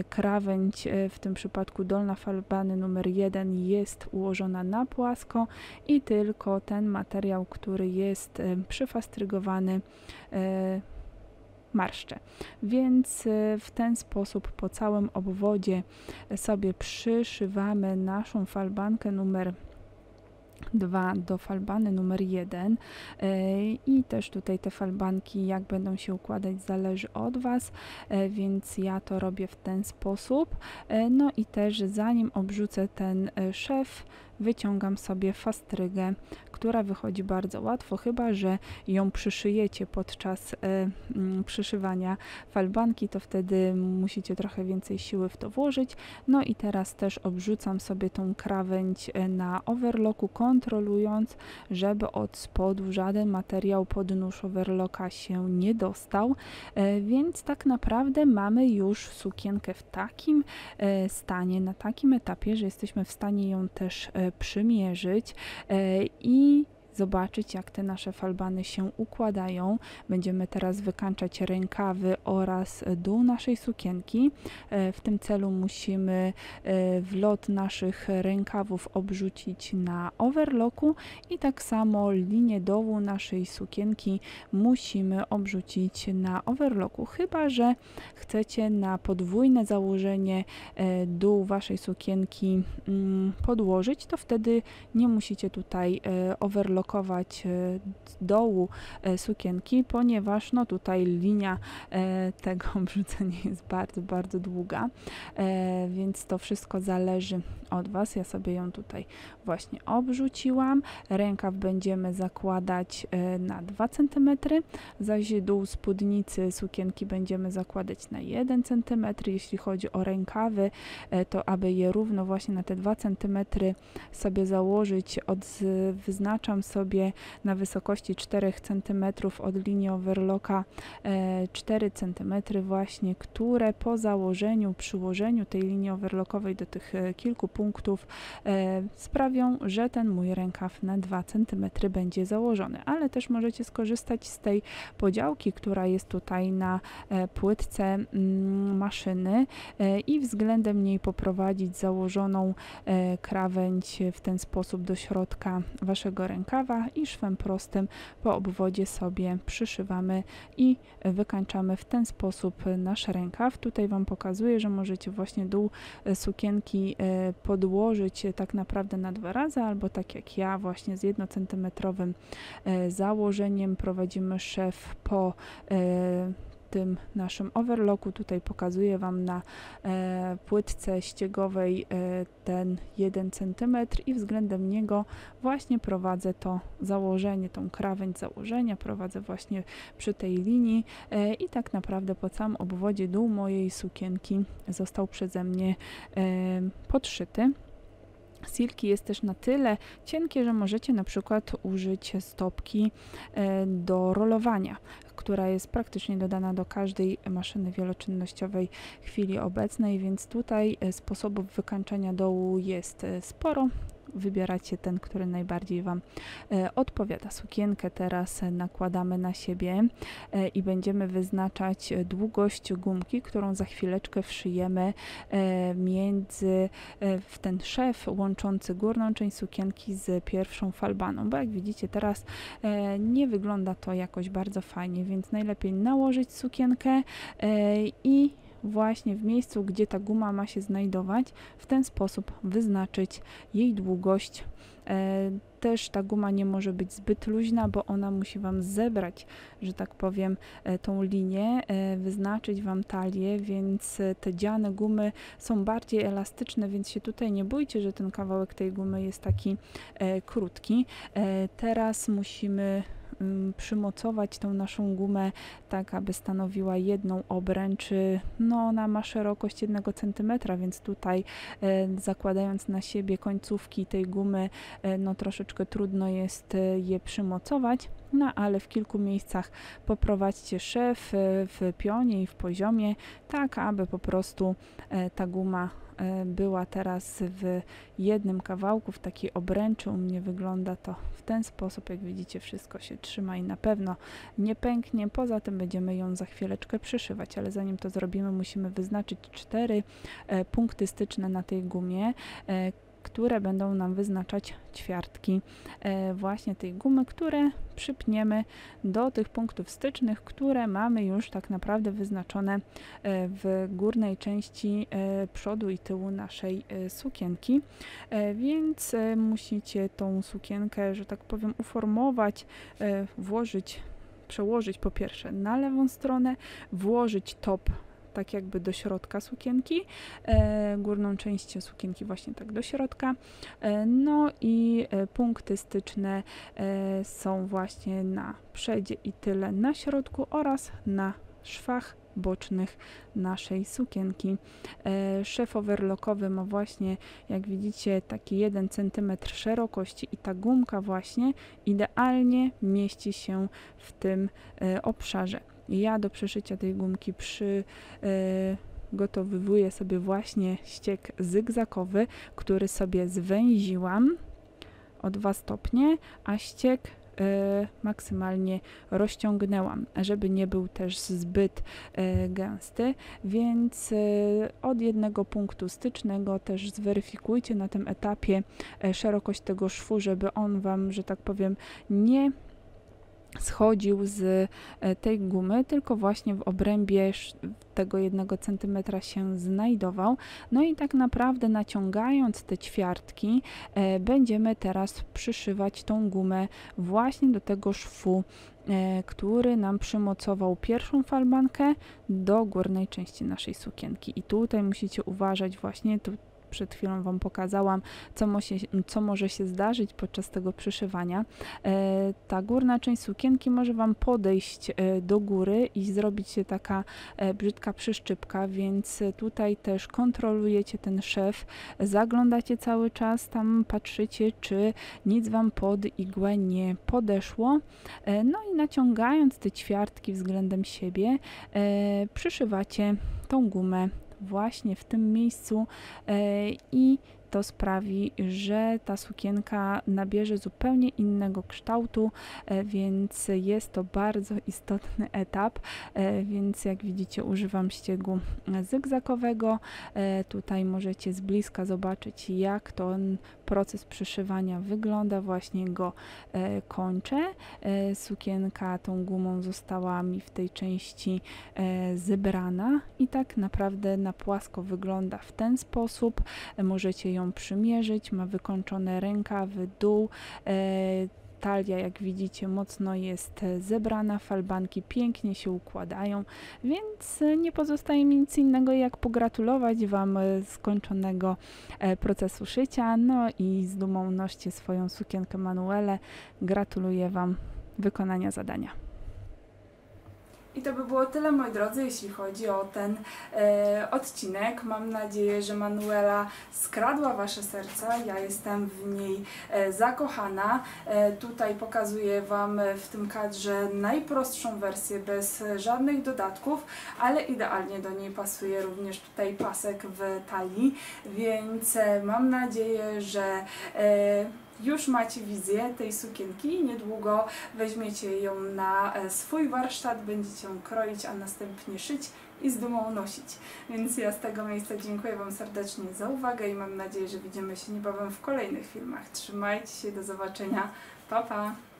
Krawędź, w tym przypadku dolna falbany numer jeden, jest ułożona na płasko i tylko ten materiał, który jest przyfastrygowany, marszczę. Więc w ten sposób po całym obwodzie sobie przyszywamy naszą falbankę numer dwa do falbany numer jeden i też tutaj te falbanki jak będą się układać zależy od Was, więc ja to robię w ten sposób. No i też zanim obrzucę ten szef, wyciągam sobie fastrygę, która wychodzi bardzo łatwo, chyba że ją przyszyjecie podczas y, y, przyszywania falbanki, to wtedy musicie trochę więcej siły w to włożyć. No i teraz też obrzucam sobie tą krawędź na overlocku, kontrolując, żeby od spodu żaden materiał pod nóż overlocka się nie dostał. Y, więc tak naprawdę mamy już sukienkę w takim y, stanie, na takim etapie, że jesteśmy w stanie ją też y, przymierzyć i zobaczyć, jak te nasze falbany się układają. Będziemy teraz wykańczać rękawy oraz dół naszej sukienki. W tym celu musimy wlot naszych rękawów obrzucić na overlocku i tak samo linię dołu naszej sukienki musimy obrzucić na overlocku. Chyba że chcecie na podwójne założenie dół waszej sukienki podłożyć, to wtedy nie musicie tutaj overlocku dołu sukienki, ponieważ no tutaj linia tego obrzucenia jest bardzo, bardzo długa, więc to wszystko zależy od Was. Ja sobie ją tutaj właśnie obrzuciłam. Rękaw będziemy zakładać na dwa centymetry, zaś dół spódnicy sukienki będziemy zakładać na jeden centymetr. Jeśli chodzi o rękawy, to aby je równo właśnie na te dwa centymetry sobie założyć, od, wyznaczam sobie na wysokości czterech centymetrów od linii overlocka cztery centymetry właśnie, które po założeniu, przyłożeniu tej linii overlockowej do tych kilku punktów sprawią, że ten mój rękaw na dwa centymetry będzie założony. Ale też możecie skorzystać z tej podziałki, która jest tutaj na płytce maszyny i względem niej poprowadzić założoną krawędź w ten sposób do środka waszego rękawa i szwem prostym po obwodzie sobie przyszywamy i wykańczamy w ten sposób nasz rękaw. Tutaj Wam pokazuję, że możecie właśnie dół sukienki podłożyć tak naprawdę na dwa razy, albo tak jak ja właśnie z jednocentymetrowym założeniem prowadzimy szef po tym naszym overlocku. Tutaj pokazuję Wam na e, płytce ściegowej e, ten jeden centymetr i względem niego właśnie prowadzę to założenie, tą krawędź założenia prowadzę właśnie przy tej linii e, i tak naprawdę po całym obwodzie dół mojej sukienki został przeze mnie e, podszyty. Silki jest też na tyle cienkie, że możecie na przykład użyć stopki e, do rolowania, która jest praktycznie dodana do każdej maszyny wieloczynnościowej w chwili obecnej, więc tutaj sposobów wykańczenia dołu jest sporo. wybieracie ten, który najbardziej Wam odpowiada. Sukienkę teraz nakładamy na siebie i będziemy wyznaczać długość gumki, którą za chwileczkę wszyjemy między w ten szef łączący górną część sukienki z pierwszą falbaną, bo jak widzicie teraz nie wygląda to jakoś bardzo fajnie, więc najlepiej nałożyć sukienkę i właśnie w miejscu, gdzie ta guma ma się znajdować, w ten sposób wyznaczyć jej długość. Też ta guma nie może być zbyt luźna, bo ona musi Wam zebrać, że tak powiem, tą linię, wyznaczyć Wam talię, więc te dziane gumy są bardziej elastyczne, więc się tutaj nie bójcie, że ten kawałek tej gumy jest taki krótki. Teraz musimy przymocować tą naszą gumę tak, aby stanowiła jedną obręcz. No ona ma szerokość jednego centymetra, więc tutaj zakładając na siebie końcówki tej gumy, no troszeczkę trudno jest je przymocować, no ale w kilku miejscach poprowadźcie szef w pionie i w poziomie, tak aby po prostu ta guma była teraz w jednym kawałku, w takiej obręczy. U mnie wygląda to w ten sposób, jak widzicie wszystko się trzyma i na pewno nie pęknie, poza tym będziemy ją za chwileczkę przyszywać, ale zanim to zrobimy, musimy wyznaczyć cztery punkty styczne na tej gumie, które będą nam wyznaczać ćwiartki właśnie tej gumy, które przypniemy do tych punktów stycznych, które mamy już tak naprawdę wyznaczone w górnej części przodu i tyłu naszej sukienki, więc musicie tą sukienkę, że tak powiem, uformować, włożyć, przełożyć po pierwsze na lewą stronę, włożyć top tak jakby do środka sukienki, e, górną część sukienki właśnie tak do środka, e, no i e, punkty styczne e, są właśnie na przedzie i tyle na środku oraz na szwach bocznych naszej sukienki. E, szef overlockowy ma właśnie, jak widzicie, taki jeden centymetr szerokości i ta gumka właśnie idealnie mieści się w tym e, obszarze. Ja do przeszycia tej gumki przygotowywuję sobie właśnie ściek zygzakowy, który sobie zwęziłam o dwa stopnie, a ściek maksymalnie rozciągnęłam, żeby nie był też zbyt gęsty, więc od jednego punktu stycznego też zweryfikujcie na tym etapie szerokość tego szwu, żeby on Wam, że tak powiem, nie schodził z tej gumy, tylko właśnie w obrębie tego jednego centymetra się znajdował. No i tak naprawdę naciągając te ćwiartki e, będziemy teraz przyszywać tą gumę właśnie do tego szwu, e, który nam przymocował pierwszą falbankę do górnej części naszej sukienki. I tutaj musicie uważać właśnie, tu przed chwilą Wam pokazałam, co, mo się, co może się zdarzyć podczas tego przyszywania. E, ta górna część sukienki może Wam podejść e, do góry i zrobić się taka e, brzydka przyszczypka, więc tutaj też kontrolujecie ten szef, zaglądacie cały czas, tam patrzycie, czy nic Wam pod igłę nie podeszło. E, no i naciągając te ćwiartki względem siebie, e, przyszywacie tą gumę właśnie w tym miejscu i to sprawi, że ta sukienka nabierze zupełnie innego kształtu, więc jest to bardzo istotny etap, więc jak widzicie używam ściegu zygzakowego, tutaj możecie z bliska zobaczyć, jak ten proces przyszywania wygląda, właśnie go kończę. Sukienka tą gumą została mi w tej części zebrana i tak naprawdę na płasko wygląda w ten sposób, możecie ją ją przymierzyć, ma wykończone rękawy, dół, e, talia jak widzicie mocno jest zebrana, falbanki pięknie się układają, więc nie pozostaje mi nic innego jak pogratulować Wam skończonego procesu szycia, no i z dumą noście swoją sukienkę Manuelę, gratuluję Wam wykonania zadania. I to by było tyle, moi drodzy, jeśli chodzi o ten e, odcinek. Mam nadzieję, że Manuela skradła wasze serca. Ja jestem w niej e, zakochana. E, tutaj pokazuję wam w tym kadrze najprostszą wersję, bez żadnych dodatków, ale idealnie do niej pasuje również tutaj pasek w talii, więc e, mam nadzieję, że e, już macie wizję tej sukienki i niedługo weźmiecie ją na swój warsztat, będziecie ją kroić, a następnie szyć i z dumą nosić. Więc ja z tego miejsca dziękuję wam serdecznie za uwagę i mam nadzieję, że widzimy się niebawem w kolejnych filmach. Trzymajcie się, do zobaczenia, pa pa!